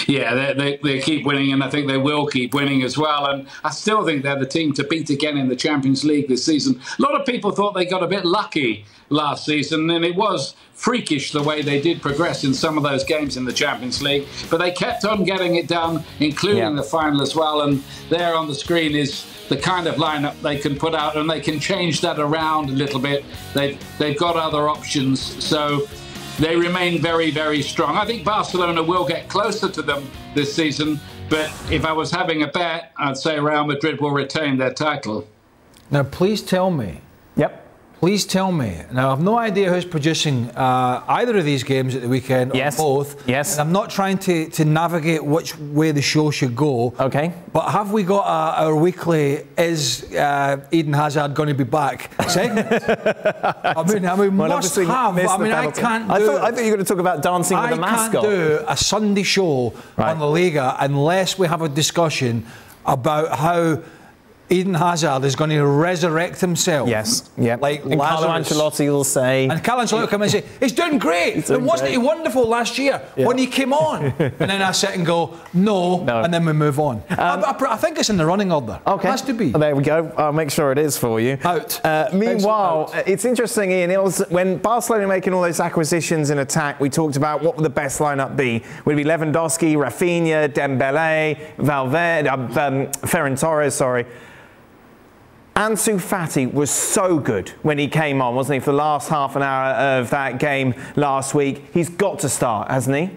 Yeah, they, they, they keep winning, and I think they will keep winning as well. And I still think they're the team to beat again in the Champions League this season. A lot of people thought they got a bit lucky last season, and it was freakish the way they did progress in some of those games in the Champions League. But they kept on getting it done, including yeah. the final as well. And there on the screen is the kind of lineup they can put out, and they can change that around a little bit. They've, they've got other options. So they remain very, very strong. I think Barcelona will get closer to them this season, but if I was having a bet, I'd say Real Madrid will retain their title. Now, please tell me. Yep. Please tell me. Now, I've no idea who's producing uh, either of these games at the weekend yes. or both. Yes. And I'm not trying to, to navigate which way the show should go. Okay. But have we got our, our weekly Is uh, Eden Hazard going to be back segment? I mean, I mean, well, must have. I mean, I can't do... I thought, I thought you were going to talk about dancing I with a mask on. I can't do a Sunday show right. on La Liga unless we have a discussion about how Eden Hazard is going to resurrect himself. Yes. Yep. Like and Lazarus. Carlo Ancelotti will say... And Carlo Ancelotti will come and say, he's doing great. He's doing and wasn't great. He wonderful last year yeah. when he came on? And then I sit and go, no, no. and then we move on. Um, I, I, I think it's in the running order. Okay. It has to be. There we go. I'll make sure it is for you. Out. Uh, meanwhile, out. It's interesting, Ian, it was when Barcelona were making all those acquisitions in attack, we talked about what would the best lineup be. Would it be Lewandowski, Rafinha, Dembele, Valverde, um, um, Ferran Torres, sorry. Ansu Fati was so good when he came on, wasn't he, for the last half an hour of that game last week. He's got to start, hasn't he?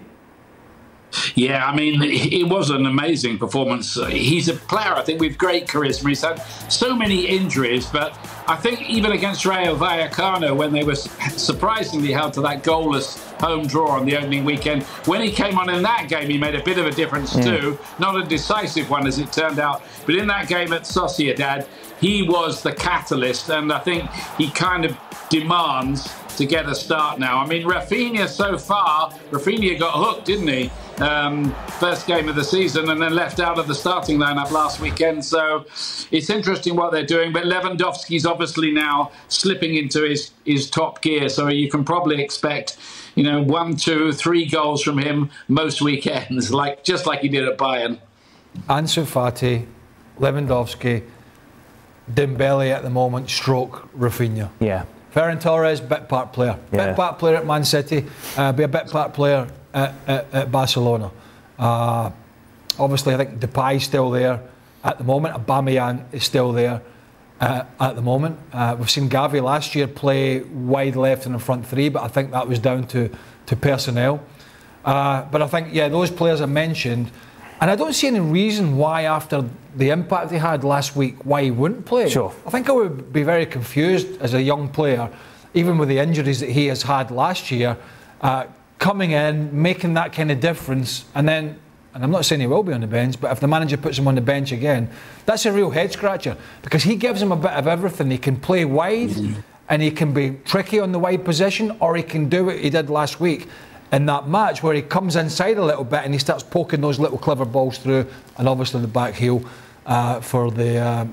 Yeah, I mean, it was an amazing performance. He's a player, I think, with great charisma. He's had so many injuries, but I think even against Rayo Vallecano, when they were surprisingly held to that goalless home draw on the opening weekend, when he came on in that game, he made a bit of a difference yeah. too. Not a decisive one, as it turned out, but in that game at Sociedad, he was the catalyst, and I think he kind of demands to get a start now. I mean, Rafinha so far, Rafinha got hooked, didn't he? Um, first game of the season and then left out of the starting lineup last weekend. So it's interesting what they're doing, but Lewandowski's obviously now slipping into his, his top gear. So you can probably expect, you know, one, two, three goals from him most weekends, like just like he did at Bayern. Ansu Fati, Lewandowski, Dembele at the moment, stroke Rafinha. Yeah. Ferran Torres, bit part player. Yeah. Bit part player at Man City, uh, be a bit part player at, at, at Barcelona. Uh, obviously, I think Depay's still there at the moment. Aubameyang is still there uh, at the moment. Uh, we've seen Gavi last year play wide left in the front three, but I think that was down to, to personnel. Uh, but I think, yeah, those players I mentioned, and I don't see any reason why, after the impact he had last week, why he wouldn't play. Sure. I think I would be very confused as a young player, even with the injuries that he has had last year, uh, coming in, making that kind of difference, and then, and I'm not saying he will be on the bench, but if the manager puts him on the bench again, that's a real head-scratcher, because he gives him a bit of everything. He can play wide, mm-hmm. and he can be tricky on the wide position, or he can do what he did last week in that match, where he comes inside a little bit and he starts poking those little clever balls through, and obviously the back heel uh, for the uh,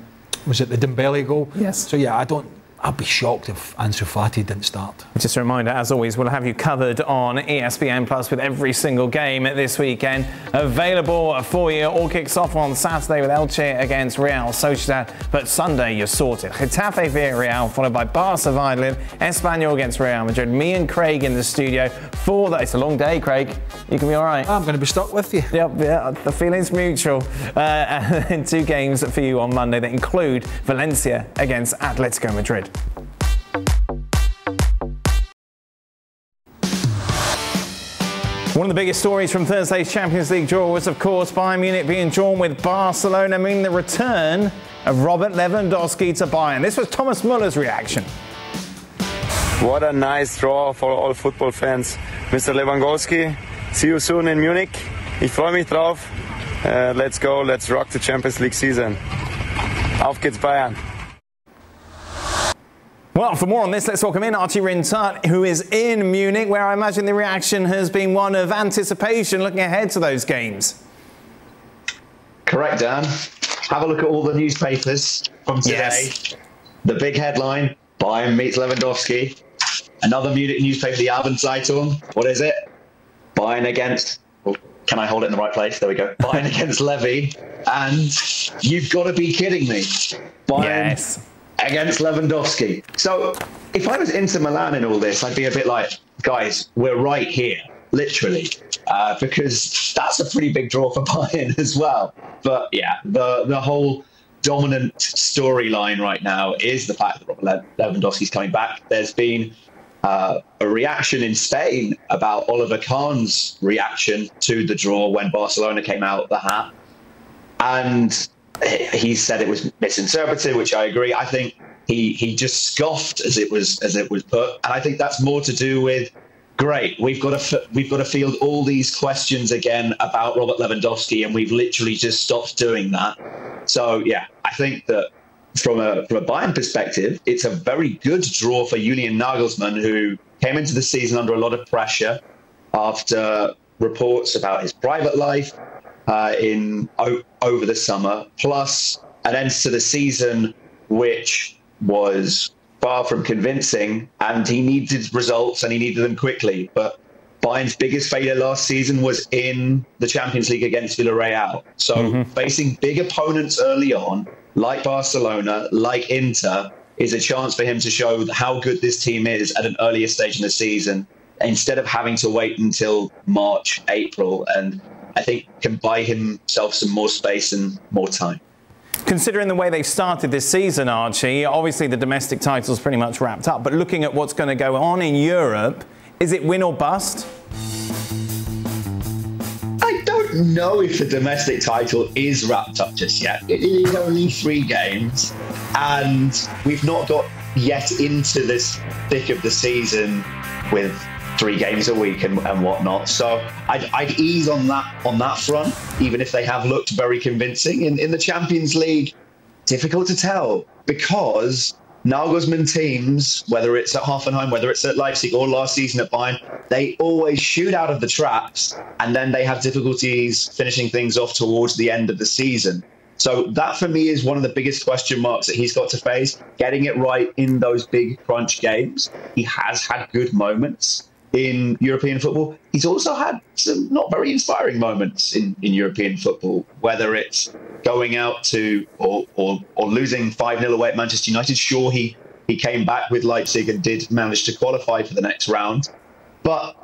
was it the Dembele goal? Yes. So yeah, I don't. I'd be shocked if Ansu Fati didn't start. Just a reminder, as always, we'll have you covered on E S P N Plus with every single game this weekend. Available for you. All kicks off on Saturday with Elche against Real Sociedad, but Sunday you're sorted. Getafe via Real, followed by Barca Valladolid, Espanyol against Real Madrid. Me and Craig in the studio for that. It's a long day, Craig. You can be all right. I'm going to be stuck with you. Yep, yeah, the feeling's mutual. Uh, and two games for you on Monday that include Valencia against Atletico Madrid. One of the biggest stories from Thursday's Champions League draw was, of course, Bayern Munich being drawn with Barcelona, meaning the return of Robert Lewandowski to Bayern. This was Thomas Müller's reaction. What a nice draw for all football fans. Mister Lewandowski, see you soon in Munich. Ich freue mich drauf. Uh, let's go, let's rock the Champions League season. Auf geht's Bayern. Well, for more on this, let's welcome in Archie Rintat, who is in Munich, where I imagine the reaction has been one of anticipation, looking ahead to those games. Correct, Dan. Have a look at all the newspapers from today. Yes. The big headline, Bayern meets Lewandowski. Another Munich newspaper, the Abendzeitung. What is it? Bayern against... Oh, can I hold it in the right place? There we go. Bayern against Levy. And you've got to be kidding me. Bayern... Yes. Against Lewandowski. So if I was Inter Milan in all this, I'd be a bit like, guys, we're right here, literally, uh, because that's a pretty big draw for Bayern as well. But yeah, the, the whole dominant storyline right now is the fact that Robert Lewandowski's coming back. There's been uh, a reaction in Spain about Oliver Kahn's reaction to the draw when Barcelona came out the hat. And... he said it was misinterpreted, which I agree. I think he he just scoffed, as it was as it was put, and I think that's more to do with, great, we've got to we've got to field all these questions again about Robert Lewandowski, and we've literally just stopped doing that. So yeah, I think that from a from a Bayern perspective, it's a very good draw for Julian Nagelsmann, who came into the season under a lot of pressure after reports about his private life. Uh, in o over the summer, plus and enter the season, which was far from convincing, and he needed results and he needed them quickly. But Bayern's biggest failure last season was in the Champions League against Villarreal. So mm-hmm. facing big opponents early on, like Barcelona, like Inter, is a chance for him to show how good this team is at an earlier stage in the season, instead of having to wait until March, April, and I think can buy himself some more space and more time. Considering the way they've started this season, Archie, obviously the domestic title's pretty much wrapped up, but looking at what's going to go on in Europe, is it win or bust? I don't know if the domestic title is wrapped up just yet. It is only three games, and we've not got yet into this thick of the season with three games a week and, and whatnot. So I'd, I'd ease on that on that front, even if they have looked very convincing. In, in the Champions League, difficult to tell, because Nagelsmann teams, whether it's at Hoffenheim, whether it's at Leipzig, or last season at Bayern, they always shoot out of the traps and then they have difficulties finishing things off towards the end of the season. So that, for me, is one of the biggest question marks that he's got to face, getting it right in those big crunch games. He has had good moments in European football. He's also had some not very inspiring moments in, in European football, whether it's going out to or or, or losing five nil away at Manchester United. Sure, he, he came back with Leipzig and did manage to qualify for the next round. But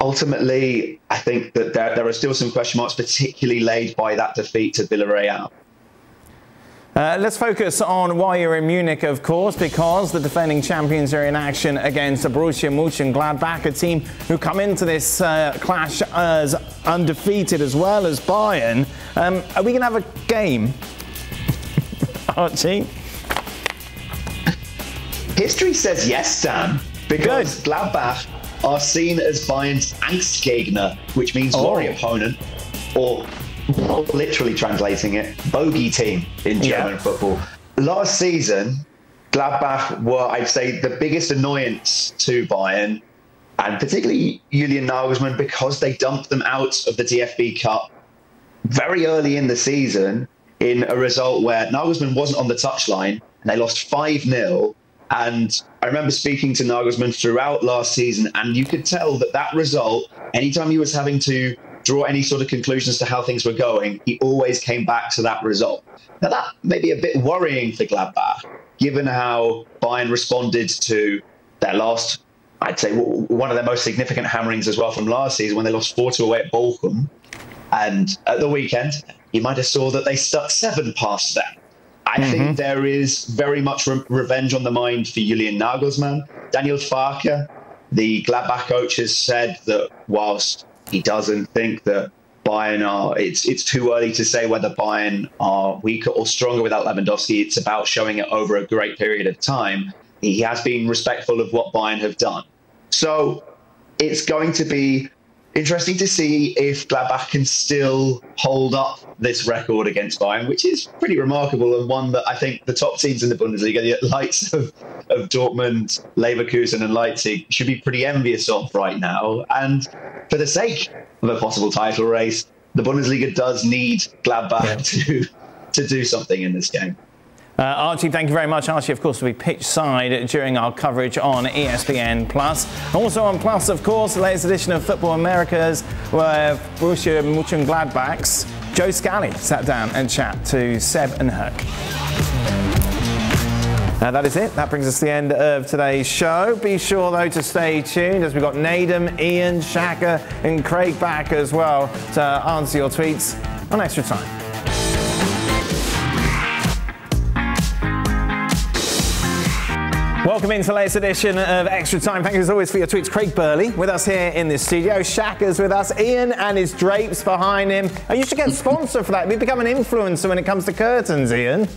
ultimately, I think that there, there are still some question marks, particularly laid by that defeat to Villarreal. Uh, let's focus on why you're in Munich, of course, because the defending champions are in action against Borussia Mönchengladbach, a team who come into this uh, clash as undefeated as well as Bayern. Um, are we going to have a game, Archie? History says yes, Sam, because Good. Gladbach are seen as Bayern's Angstgegner, which means oh. warrior opponent, or literally translating it, bogey team in German yeah. football. Last season, Gladbach were, I'd say, the biggest annoyance to Bayern, and particularly Julian Nagelsmann, because they dumped them out of the D F B Cup very early in the season in a result where Nagelsmann wasn't on the touchline, and they lost five nil. And I remember speaking to Nagelsmann throughout last season, and you could tell that that result, anytime he was having to draw any sort of conclusions to how things were going, he always came back to that result. Now, that may be a bit worrying for Gladbach, given how Bayern responded to their last, I'd say, one of their most significant hammerings as well from last season, when they lost four two away at Bochum. And at the weekend, you might have saw that they stuck seven past them. I mm-hmm. think there is very much re revenge on the mind for Julian Nagelsmann. Daniel Farke, the Gladbach coach, has said that whilst he doesn't think that Bayern are, it's it's too early to say whether Bayern are weaker or stronger without Lewandowski. It's about showing it over a great period of time. He has been respectful of what Bayern have done. So it's going to be interesting to see if Gladbach can still hold up this record against Bayern, which is pretty remarkable, and one that I think the top teams in the Bundesliga, the likes of, of Dortmund, Leverkusen and Leipzig, should be pretty envious of right now. And for the sake of a possible title race, the Bundesliga does need Gladbach yeah. to to do something in this game. Uh, Archie, thank you very much. Archie, of course, will be pitch side during our coverage on E S P N Plus. Also on Plus, of course, the latest edition of Football America's, where Borussia Mönchengladbach's Joe Scally sat down and chat to Seb and Herc. Uh, that is it. That brings us to the end of today's show. Be sure, though, to stay tuned, as we've got Nadim, Ian, Shaka and Craig back as well to answer your tweets on Extra Time. Welcome into the latest edition of Extra Time. Thank you as always for your tweets. Craig Burley with us here in this studio. Shaka's with us. Ian and his drapes behind him. And you should get sponsored for that. You become an influencer when it comes to curtains, Ian.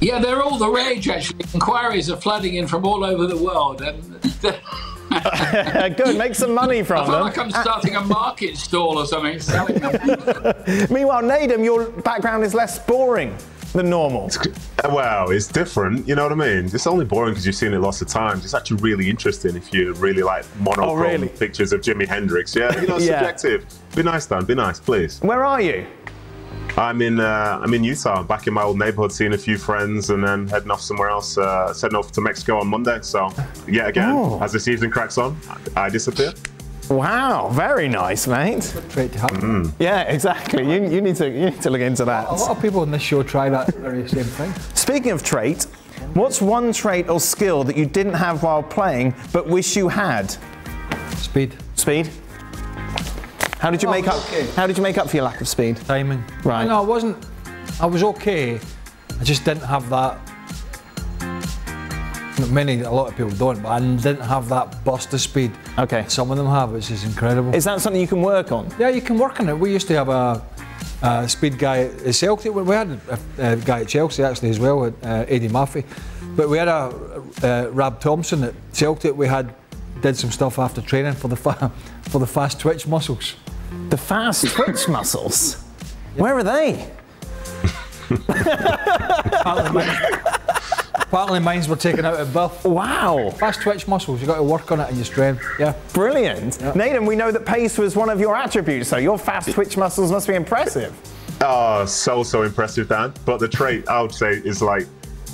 Yeah, they're all the rage, actually. Inquiries are flooding in from all over the world. Good, make some money from I them. I feel like I'm starting a market stall or something. Meanwhile, Nadim, your background is less boring than normal. It's, well, it's different, you know what I mean? It's only boring because you've seen it lots of times. It's actually really interesting if you really like monochrome oh, really? pictures of Jimi Hendrix. Yeah, you know, it's yeah. subjective. Be nice, Dan, be nice, please. Where are you? I'm in uh, I'm in Utah, back in my old neighborhood, seeing a few friends, and then heading off somewhere else. Uh, heading off to Mexico on Monday. So, yet again, oh. as the season cracks on, I, I disappear. Wow, very nice, mate. Great to have mm. you. Yeah, exactly. You, you need to you need to look into that. A lot of people on this show try that very same thing. Speaking of trait, what's one trait or skill that you didn't have while playing but wish you had? Speed. Speed. How did you no, make up? Okay. How did you make up for your lack of speed? Timing. Right. No, I wasn't. I was okay. I just didn't have that. Many, a lot of people don't, but I didn't have that burst of speed. Okay. Some of them have, which is incredible. Is that something you can work on? Yeah, you can work on it. We used to have a, a speed guy at Celtic. We had a, a guy at Chelsea actually as well, uh, Eddie Murphy. But we had a uh, Rab Thompson at Celtic. We had did some stuff after training for the fa for the fast twitch muscles. The fast twitch muscles? Yeah. Where are they? Partly, mine, partly mines were taken out at birth. Wow. Fast twitch muscles, you've got to work on it and your strength. Yeah. Brilliant. Yeah. Nathan, we know that pace was one of your attributes, so your fast twitch muscles must be impressive. Oh, so, so impressive, Dan. But the trait I would say is like,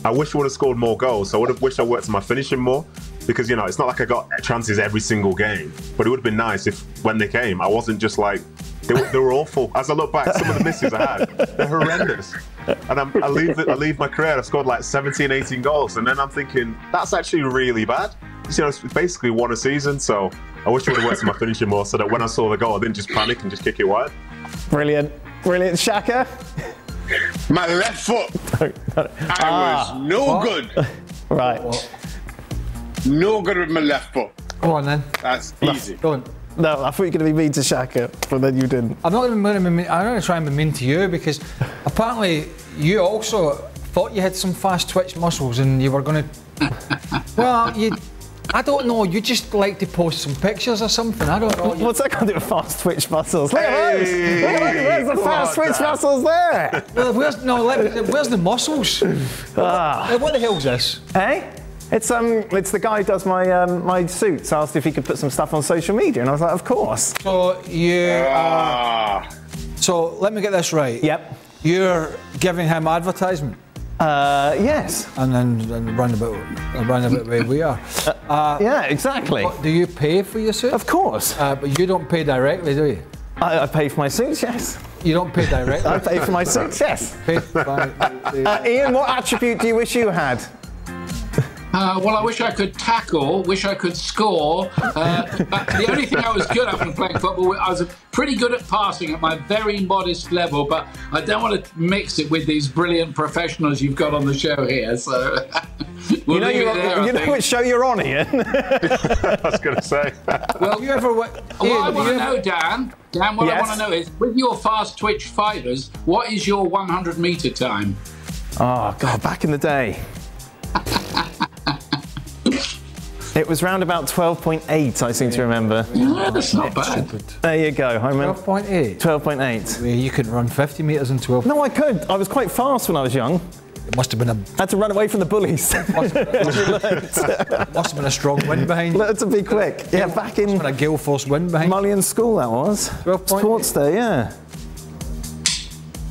I wish I would have scored more goals. So I would have wished I worked on my finishing more. Because, you know, it's not like I got chances every single game, but it would have been nice if, when they came, I wasn't just like, they were, they were awful. As I look back, some of the misses I had, they're horrendous. And I'm, I, leave the, I leave my career, I've scored like seventeen, eighteen goals, and then I'm thinking, that's actually really bad. You know, it's basically one a season, so I wish I would have worked on my finishing more so that when I saw the goal, I didn't just panic and just kick it wide. Brilliant. Brilliant, Shaka. My left foot. I ah, was no what? good. Right. What? No good with my left foot. Go on then. That's easy. Go on. No, I thought you were going to be mean to Shaka, but then you didn't. I'm not even going to be mean. I'm going to try and be mean to you because apparently you also thought you had some fast twitch muscles and you were going to. Well, you. I don't know. You just like to post some pictures or something. I don't know. You... What's that got to do with fast twitch muscles? Look at those. Hey, look at those. There's the fast twitch that. muscles there. Well, where's no? Like, where's the muscles? Ah. What the hell's this? Eh? It's um, it's the guy who does my um, my suits. I asked if he could put some stuff on social media, and I was like, of course. So you are. Uh, so let me get this right. Yep. You're giving him advertisement. Uh, yes. And then and round about, round about where we are. Uh, uh, yeah, exactly. What, do you pay for your suits? Of course. Uh, but you don't pay directly, do you? I, I pay for my suits, yes. You don't pay directly. I pay for my suits, yes. Paid by the, the, uh, Ian, what attribute do you wish you had? Uh, well, I wish I could tackle, wish I could score, uh, but the only thing I was good at when playing football, I was pretty good at passing at my very modest level, but I don't want to mix it with these brilliant professionals you've got on the show here, so... We'll you know, you're, there, you know which show you're on, Ian? I was going to say. Well, you ever... What Ian, I want to know, Dan, Dan, what yes? I want to know is, with your fast twitch fighters, what is your hundred metre time? Oh, God, back in the day. It was round about twelve point eight, I seem yeah. to remember. Yeah, that's not bad. There you go. I remember. twelve point eight? twelve point eight. Yeah, you could run fifty metres in twelve. No, I could. I was quite fast when I was young. It must have been a... I had to run away from the bullies. It must have been, it must have been a strong wind behind you. Learned to be quick. Yeah, back in... It must have been a gale force wind behind you. Mullion School, that was. twelve point eight. Sports day, yeah.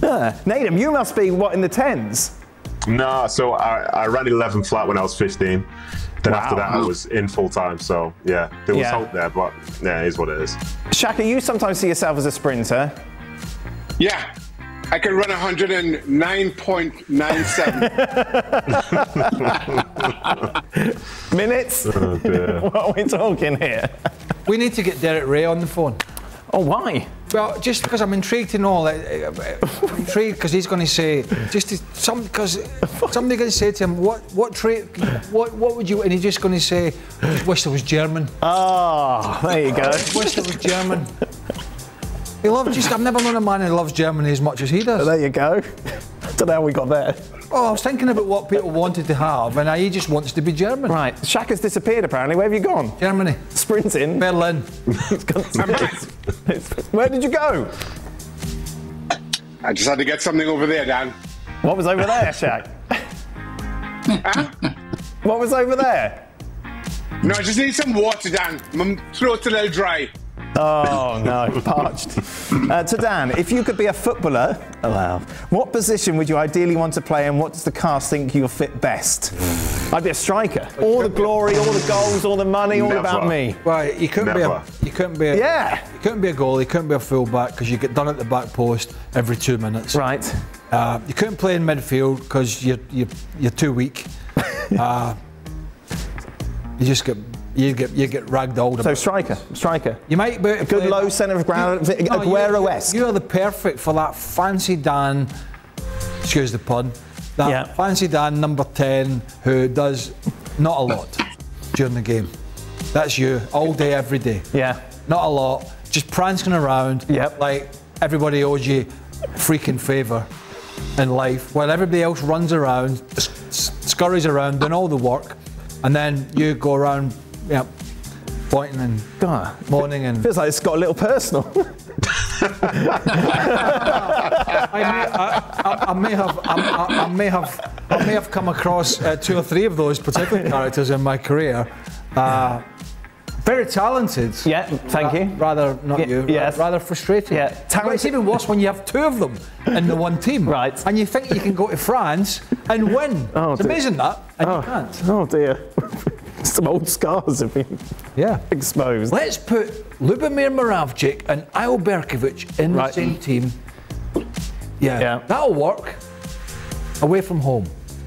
Yeah. Nadim, you must be, what, in the tens? Nah, so I, I ran eleven flat when I was fifteen. Then wow. after that, I was in full time. So yeah, there was yeah. hope there, but yeah, it is what it is. Shaka, you sometimes see yourself as a sprinter. Yeah, I can run one oh nine point nine seven minutes. Oh, dear. What are we talking here? We need to get Derek Ray on the phone. Oh, why? Well, just because I'm intrigued and all. I'm intrigued because he's going to say, just to, some because somebody going to say to him, what what trait, what what would you? And he's just going to say, I just wish I was German. Ah, oh, there you go. I just wish I was German. He loves. Just I've never known a man who loves Germany as much as he does. There you go. I don't know how we got there. Oh, I was thinking about what people wanted to have, and he just wants to be German. Right. Shaka's disappeared, apparently. Where have you gone? Germany. Sprinting. Berlin. I'm right. Where did you go? I just had to get something over there, Dan. What was over there, Shaq? Huh? What was over there? No, I just need some water, Dan. My throat's a little dry. Oh, no, parched. Uh, to Dan, if you could be a footballer, oh, wow, what position would you ideally want to play, and what does the cast think you'll fit best? I'd be a striker. All the glory, all the goals, all the money, all Never. about me. Well, you couldn't Never. be a... You couldn't be a... Yeah. You couldn't be a goalie, you couldn't be a full-back, because you get done at the back post every two minutes. Right. Uh, you couldn't play in midfield, because you're, you're, you're too weak. uh, you just get... You get you get ragdolled. So striker, this. striker. You might be a good low that. centre of ground. You, no, Aguero-esque. You, you are the perfect for that fancy Dan. Excuse the pun. That yeah. fancy Dan number ten who does not a lot during the game. That's you all day, every day. Yeah. Not a lot. Just prancing around. Yep. Like everybody owes you freaking favour in life, while everybody else runs around, scurries around, doing all the work, and then you go around. Yep, pointing and God, morning and feels like it's got a little personal. I, may, I, I, I may have, I, I may have, I may have come across uh, two or three of those particular characters in my career. Uh, very talented. Yeah, thank ra you. Rather not yeah, you. Yes. Rather frustrating. Yeah, but it's even worse when you have two of them in the one team. Right. And you think you can go to France and win. Oh, it's dear. amazing that, and oh. you can't. Oh dear. Some old scars have been yeah. exposed. Let's put Lubomir Moravcik and Ayo Berkovic in right. the same team. Yeah, yeah, that'll work. Away from home,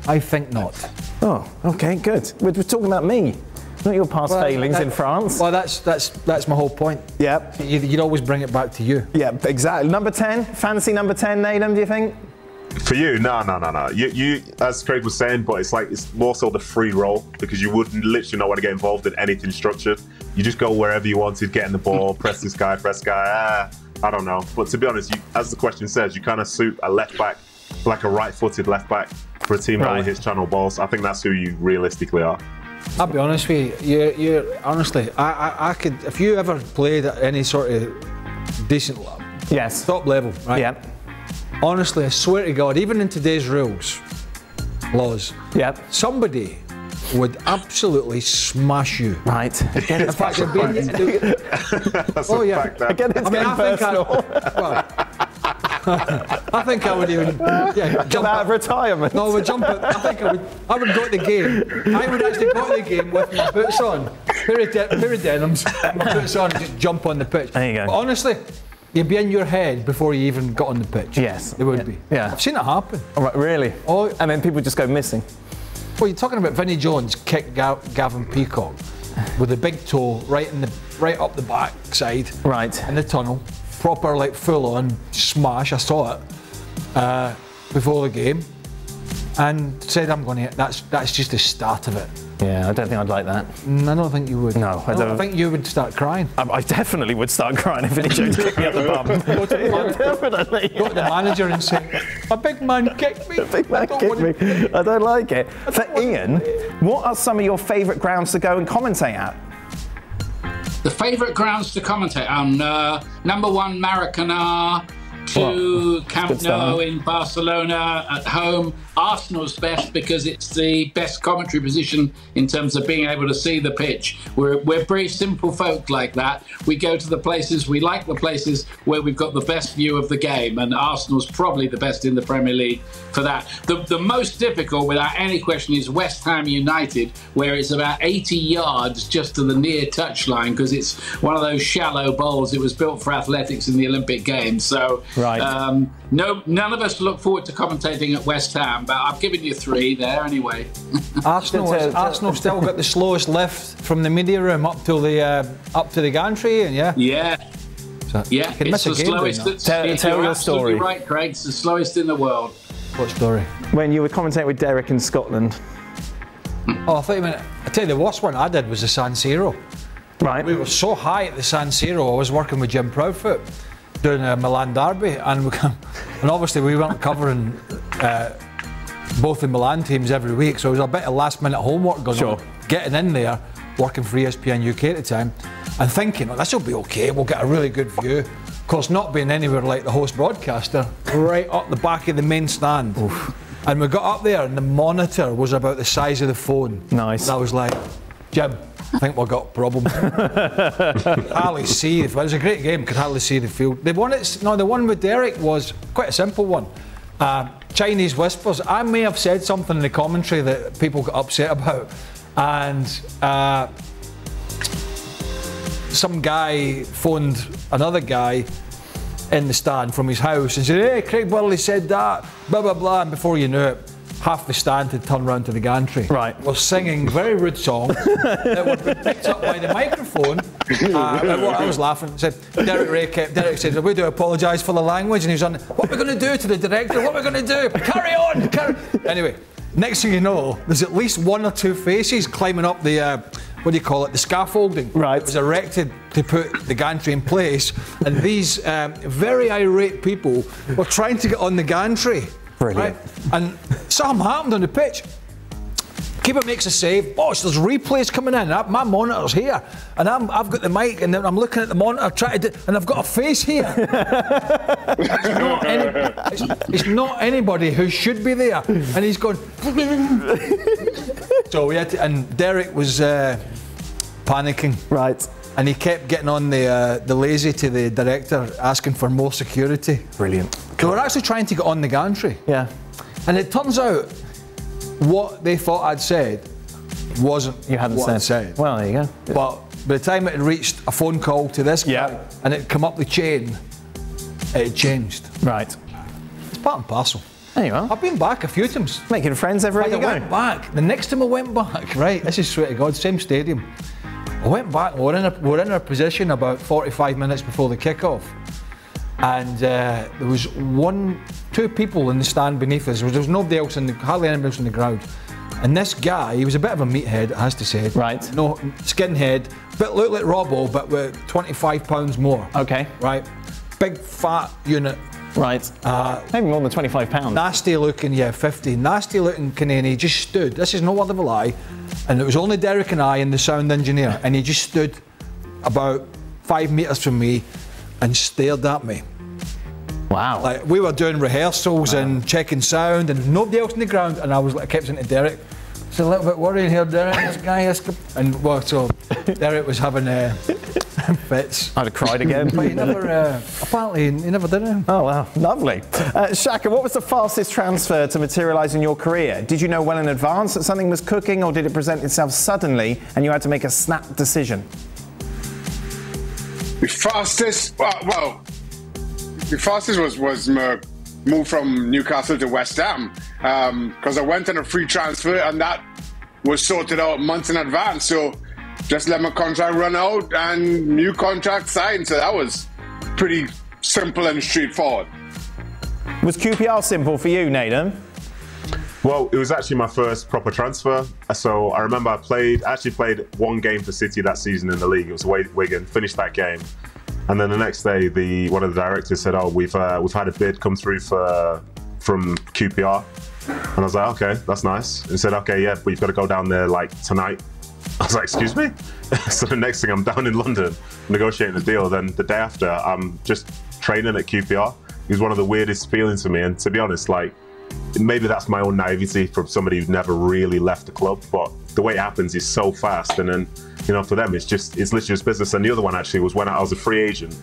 I think not. Oh, okay, good. We're, we're talking about me, not your past well, failings that, in France. Well, that's that's that's my whole point. Yeah, you, you'd always bring it back to you. Yeah, exactly. Number ten, fancy number ten, Nadem, do you think? For you, no, no, no, no. You, you, as Craig was saying, but it's like it's more so the free role, because you would literally not want to get involved in anything structured. You just go wherever you wanted, getting the ball, press this guy, press guy. Ah, I don't know. But to be honest, you, as the question says, you kind of suit a left back, like a right-footed left back for a team right. that only hits channel balls. I think that's who you realistically are. I'll be honest with you. You, you honestly, I, I, I could. If you ever played at any sort of decent, yes, top level, right? Yeah. Honestly, I swear to God, even in today's rules, laws, yep. somebody would absolutely smash you. Right. Again, in fact, it'd be in the, That's oh, a yeah. fact, Again, it's I mean, I think I, well, I think I would even yeah, jump out of retirement. No, I would jump at, I think I would, I would go to the game. I would actually go to the game with my boots on, pair of, de pair of denims, my boots on, and just jump on the pitch. There you go. But honestly, you'd be in your head before you even got on the pitch. Yes. It would yeah. be. Yeah. I've seen it happen. All right, really? Oh, and then people just go missing. Well, you're talking about Vinnie Jones kicked Ga Gavin Peacock with a big toe right in the right up the back side. Right. In the tunnel. Proper, like, full-on smash. I saw it uh, before the game. And said, I'm going to... That's, that's just the start of it. Yeah, I don't think I'd like that. I don't think you would. No, I don't. I don't think you would start crying. I, I definitely would start crying if Vinnie Jones kicked me up the bum. Go to the manager, go to the manager and say, "My big man kicked me. The big man kicked me. I don't like it." For Ian, what are some of your favourite grounds to go and commentate at? The favourite grounds to commentate on: uh, number one, Maracanã. Two, Camp Nou in Barcelona at home. Arsenal's best because it's the best commentary position in terms of being able to see the pitch. We're, we're pretty simple folk like that. We go to the places, we like the places where we've got the best view of the game, and Arsenal's probably the best in the Premier League for that. The, the most difficult, without any question, is West Ham United, where it's about eighty yards just to the near touchline because it's one of those shallow bowls. It was built for athletics in the Olympic Games. So... Right. Um, no, none of us look forward to commentating at West Ham, but I've given you three there anyway. Arsenal, is, Arsenal still got the slowest lift from the media room up to the uh, up to the gantry, and yeah, yeah, so yeah. It's the slowest. That. Tell, it, tell your story. You're right, Craig. It's the slowest in the world. What story? When you were commentating with Derek in Scotland. Oh, I thought you meant. I tell you, the worst one I did was the San Siro. Right. We were so high at the San Siro. I was working with Jim Proudfoot. Doing a Milan derby, and we, and obviously we weren't covering uh, both the Milan teams every week, so it was a bit of last minute homework going sure. on, getting in there, working for E S P N U K at the time, and thinking, oh, this will be okay, we'll get a really good view. Of course, not being anywhere like the host broadcaster, right up the back of the main stand. Oof. And we got up there, and the monitor was about the size of the phone. Nice. And I was like, Jim, I think we've got a problem. Hardly see it was a great game. Could hardly see the field. The one it's no, the one with Derek was quite a simple one. Uh, Chinese whispers. I may have said something in the commentary that people got upset about, and uh, some guy phoned another guy in the stand from his house and said, "Hey, Craig Burley said that, blah blah blah," and before you knew it, half the stand had turned round to the gantry. Right. We're singing very rude songs that were picked up by the microphone. Uh, I was laughing. I said, Derek Ray kept, Derek said, "We do apologise for the language," and he was on, "What are we going to do to the director? What are we going to do? Carry on, carry." Anyway, next thing you know, there's at least one or two faces climbing up the, uh, what do you call it, the scaffolding. Right. It was erected to put the gantry in place, and these um, very irate people were trying to get on the gantry. Brilliant. Right? And something happened on the pitch. Keeper makes a save. Bosh, there's replays coming in. I, my monitor's here, and I'm, I've got the mic, and then I'm looking at the monitor, trying to do, and I've got a face here. it's, not any, it's, it's not anybody who should be there, and he's going. So we had to, and Derek was uh, panicking. Right. And he kept getting on the uh, the lazy to the director, asking for more security. Brilliant. They were actually trying to get on the gantry. Yeah. And it turns out what they thought I'd said wasn't you hadn't what said. I'd said. Well, there you go. Yeah. But by the time it had reached a phone call to this yeah. guy and it come up the chain, it had changed. Right. It's part and parcel. There you are. I've been back a few times. Making friends everywhere you go. I went back. The next time I went back, right, this is swear to God, same stadium. I went back, we were in a, we were in a position about forty-five minutes before the kickoff. And uh, there was one, two people in the stand beneath us. There was nobody else in the, hardly anybody else in the crowd. And this guy, he was a bit of a meathead, it has to say. Right. No, skinhead, bit looked like Robbo, but with twenty-five pounds more. Okay. Right. Big fat unit. Right. Uh, Maybe more than twenty-five pounds. Nasty looking, yeah, fifty. Nasty looking Canadian, just stood. This is no word of a lie. And it was only Derek and I and the sound engineer. And he just stood about five metres from me and stared at me. Wow. Like, we were doing rehearsals wow. and checking sound and nobody else in the ground, and I was like, I kept saying to Derek, "It's a little bit worried here, Derek, this guy is..." And well, so Derek was having uh, fits. I'd have cried again. But he never, uh, apparently he never did it. Oh wow, lovely. Uh, Shaka, what was the fastest transfer to materialise in your career? Did you know well in advance that something was cooking, or did it present itself suddenly and you had to make a snap decision? The fastest, well, well, the fastest was was my move from Newcastle to West Ham, because um, I went on a free transfer and that was sorted out months in advance. So just let my contract run out and new contract signed. So that was pretty simple and straightforward. Was Q P R simple for you, Nathan? Well, it was actually my first proper transfer, so I remember I played, I actually played one game for City that season in the league. It was Wigan, finished that game, and then the next day, the one of the directors said, "Oh, we've uh, we've had a bid come through for from Q P R," and I was like, "Okay, that's nice." And he said, "Okay, yeah, but you've got to go down there like tonight." I was like, "Excuse me?" So the next thing, I'm down in London negotiating the deal. Then the day after, I'm just training at Q P R. It was one of the weirdest feelings for me, and to be honest, like. Maybe that's my own naivety from somebody who's never really left the club, but the way it happens is so fast, and then, you know, for them it's just, it's literally just business. And the other one actually was when I was a free agent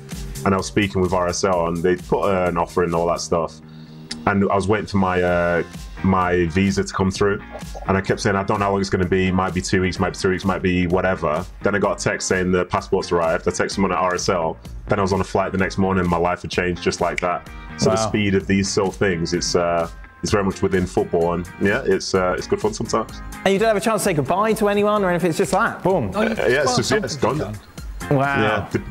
and I was speaking with R S L and they put an offer and all that stuff, and I was waiting for my uh, my visa to come through, and I kept saying I don't know how long it's going to be, might be two weeks, might be three weeks, might be whatever. Then I got a text saying the passport's arrived. I texted someone at R S L, then I was on a flight the next morning and my life had changed just like that. So wow. The speed of these sort of things, it's uh, it's very much within football, and yeah, it's uh, it's good fun sometimes. And you don't have a chance to say goodbye to anyone or anything. It's just that, boom. Oh, uh, yeah, it's just, yeah, it's gone. Wow. Yeah, the,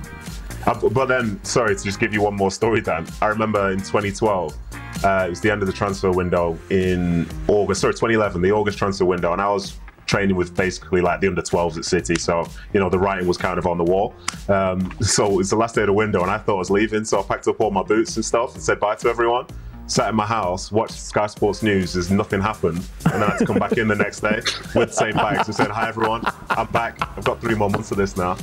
I, but then, sorry to just give you one more story, Dan. I remember in twenty twelve, uh, it was the end of the transfer window in August. Sorry, twenty eleven, the August transfer window, and I was training with basically like the under twelves at City, so you know the writing was kind of on the wall. Um, so it's the last day of the window, and I thought I was leaving, so I packed up all my boots and stuff and said bye to everyone. sat in my house, watched Sky Sports News as nothing happened, and then I had to come back in the next day with the same bags and said, hi everyone, I'm back, I've got three more months of this now.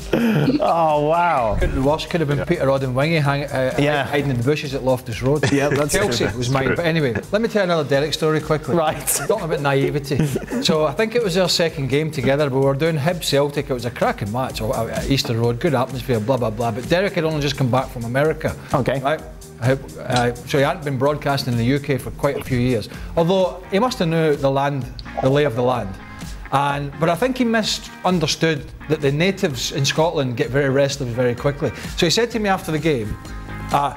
Oh wow. Couldn't wash, could have been yeah. Peter Odemwingie hang, uh, yeah. hiding in the bushes at Loftus Road. Yeah, that's Chelsea was mine, true. But anyway, let me tell you another Derek story quickly. Right. Talking about naivety. So I think it was their second game together, but we were doing Hib Celtic, it was a cracking match at Easter Road, good atmosphere, blah blah blah, but Derek had only just come back from America. Okay. Right? Uh, so he hadn't been broadcasting in the U K for quite a few years, although he must have known the land, the lay of the land. And, but I think he misunderstood that the natives in Scotland get very restive very quickly. So he said to me after the game, uh,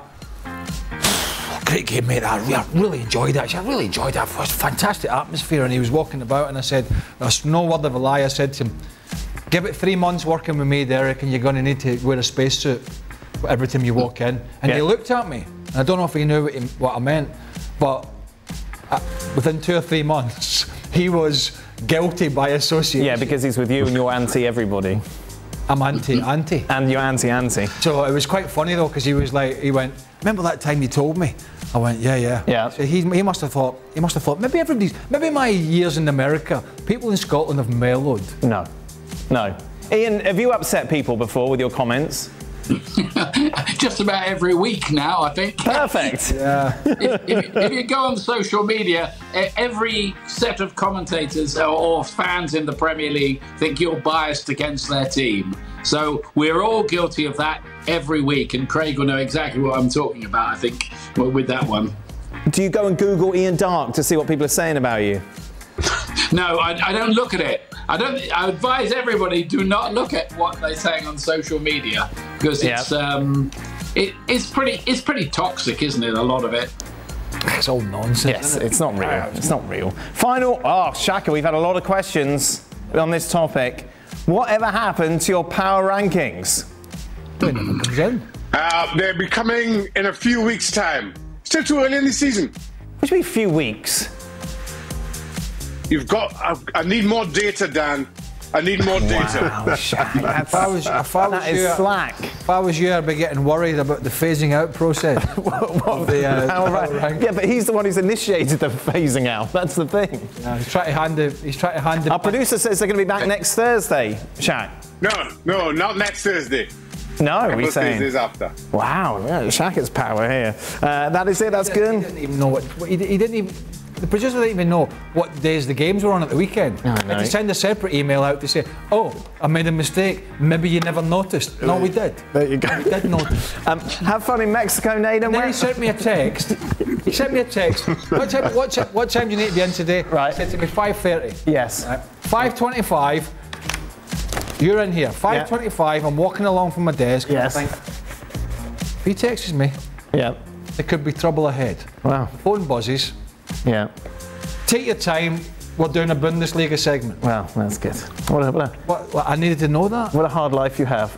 great game mate, I, re I really enjoyed it, I really enjoyed it, it was fantastic atmosphere. And he was walking about and I said, there's no word of a lie, I said to him, give it three months working with me Derek and you're going to need to wear a spacesuit every time you walk in. And yeah. he looked at me, and I don't know if he knew what, he, what I meant, but I, within two or three months, he was guilty by association. Yeah, because he's with you and you're anti-everybody. I'm anti-anti. And you're anti-anti. So it was quite funny though, because he was like, he went, remember that time you told me? I went, yeah, yeah. Yeah. So he, he must have thought, he must have thought, maybe everybody's, maybe my years in America, people in Scotland have mellowed. No, no. Ian, have you upset people before with your comments? Just about every week now, I think. Perfect. Yeah. if, if, if you go on social media, every set of commentators or fans in the Premier League think you're biased against their team. So we're all guilty of that every week, and Craig will know exactly what I'm talking about, I think, with that one. Do you go and Google Ian Dark to see what people are saying about you? No, I, I don't look at it. I don't. I advise everybody, do not look at what they're saying on social media, because yeah. it's um, it, it's pretty it's pretty toxic, isn't it? A lot of it. It's all nonsense. Yes, it? it's not real. Uh, it's not real. Final. Oh, Shaka, we've had a lot of questions on this topic. Whatever happened to your power rankings? Uh, they'll be coming in a few weeks' time. Still too early in the season. Which will be a few weeks. You've got. I, I need more data, Dan. I need more data. Wow, if I was, if I was that you, is slack. If I was you, I'd be getting worried about the phasing out process. what, what, the, uh, how right. Yeah, but he's the one who's initiated the phasing out. That's the thing. Yeah, he's trying to hand the. He's trying to hand the. Our producer says they're going to be back next Thursday, Shaq. No, no, not next Thursday. No, we say. Wow, yeah, Shaq is power here. Uh, that is it. That's he good. He didn't even know what. He, he didn't even. The producer didn't even know what days the games were on at the weekend. Oh, no. They send a separate email out to say, oh, I made a mistake, maybe you never noticed. No, we did. There you go. We did notice. Um, have fun in Mexico, Nathan. Then he sent me a text. He sent me a text. What time, what time, what time do you need to be in today? Right. He said to me five thirty. Yes. Right. five twenty-five, you're in here. five twenty-five, yeah. I'm walking along from my desk. Yes. And I think, if he texts me, yeah. there could be trouble ahead. Wow. The phone buzzes. Yeah. Take your time. We're doing a Bundesliga segment. Wow, that's good. What a, what a, what, what, I needed to know that. What a hard life you have.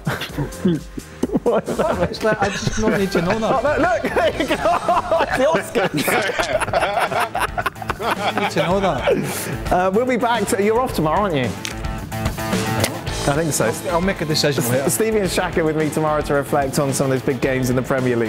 What is that? It's like, I just don't need to know that. Oh, no, look, there you go. The Oscars. I don't need to know that. Uh, we'll be back. To, you're off tomorrow, aren't you? I think so. I'll, I'll make a decision later. Stevie and Shaka with me tomorrow to reflect on some of those big games in the Premier League.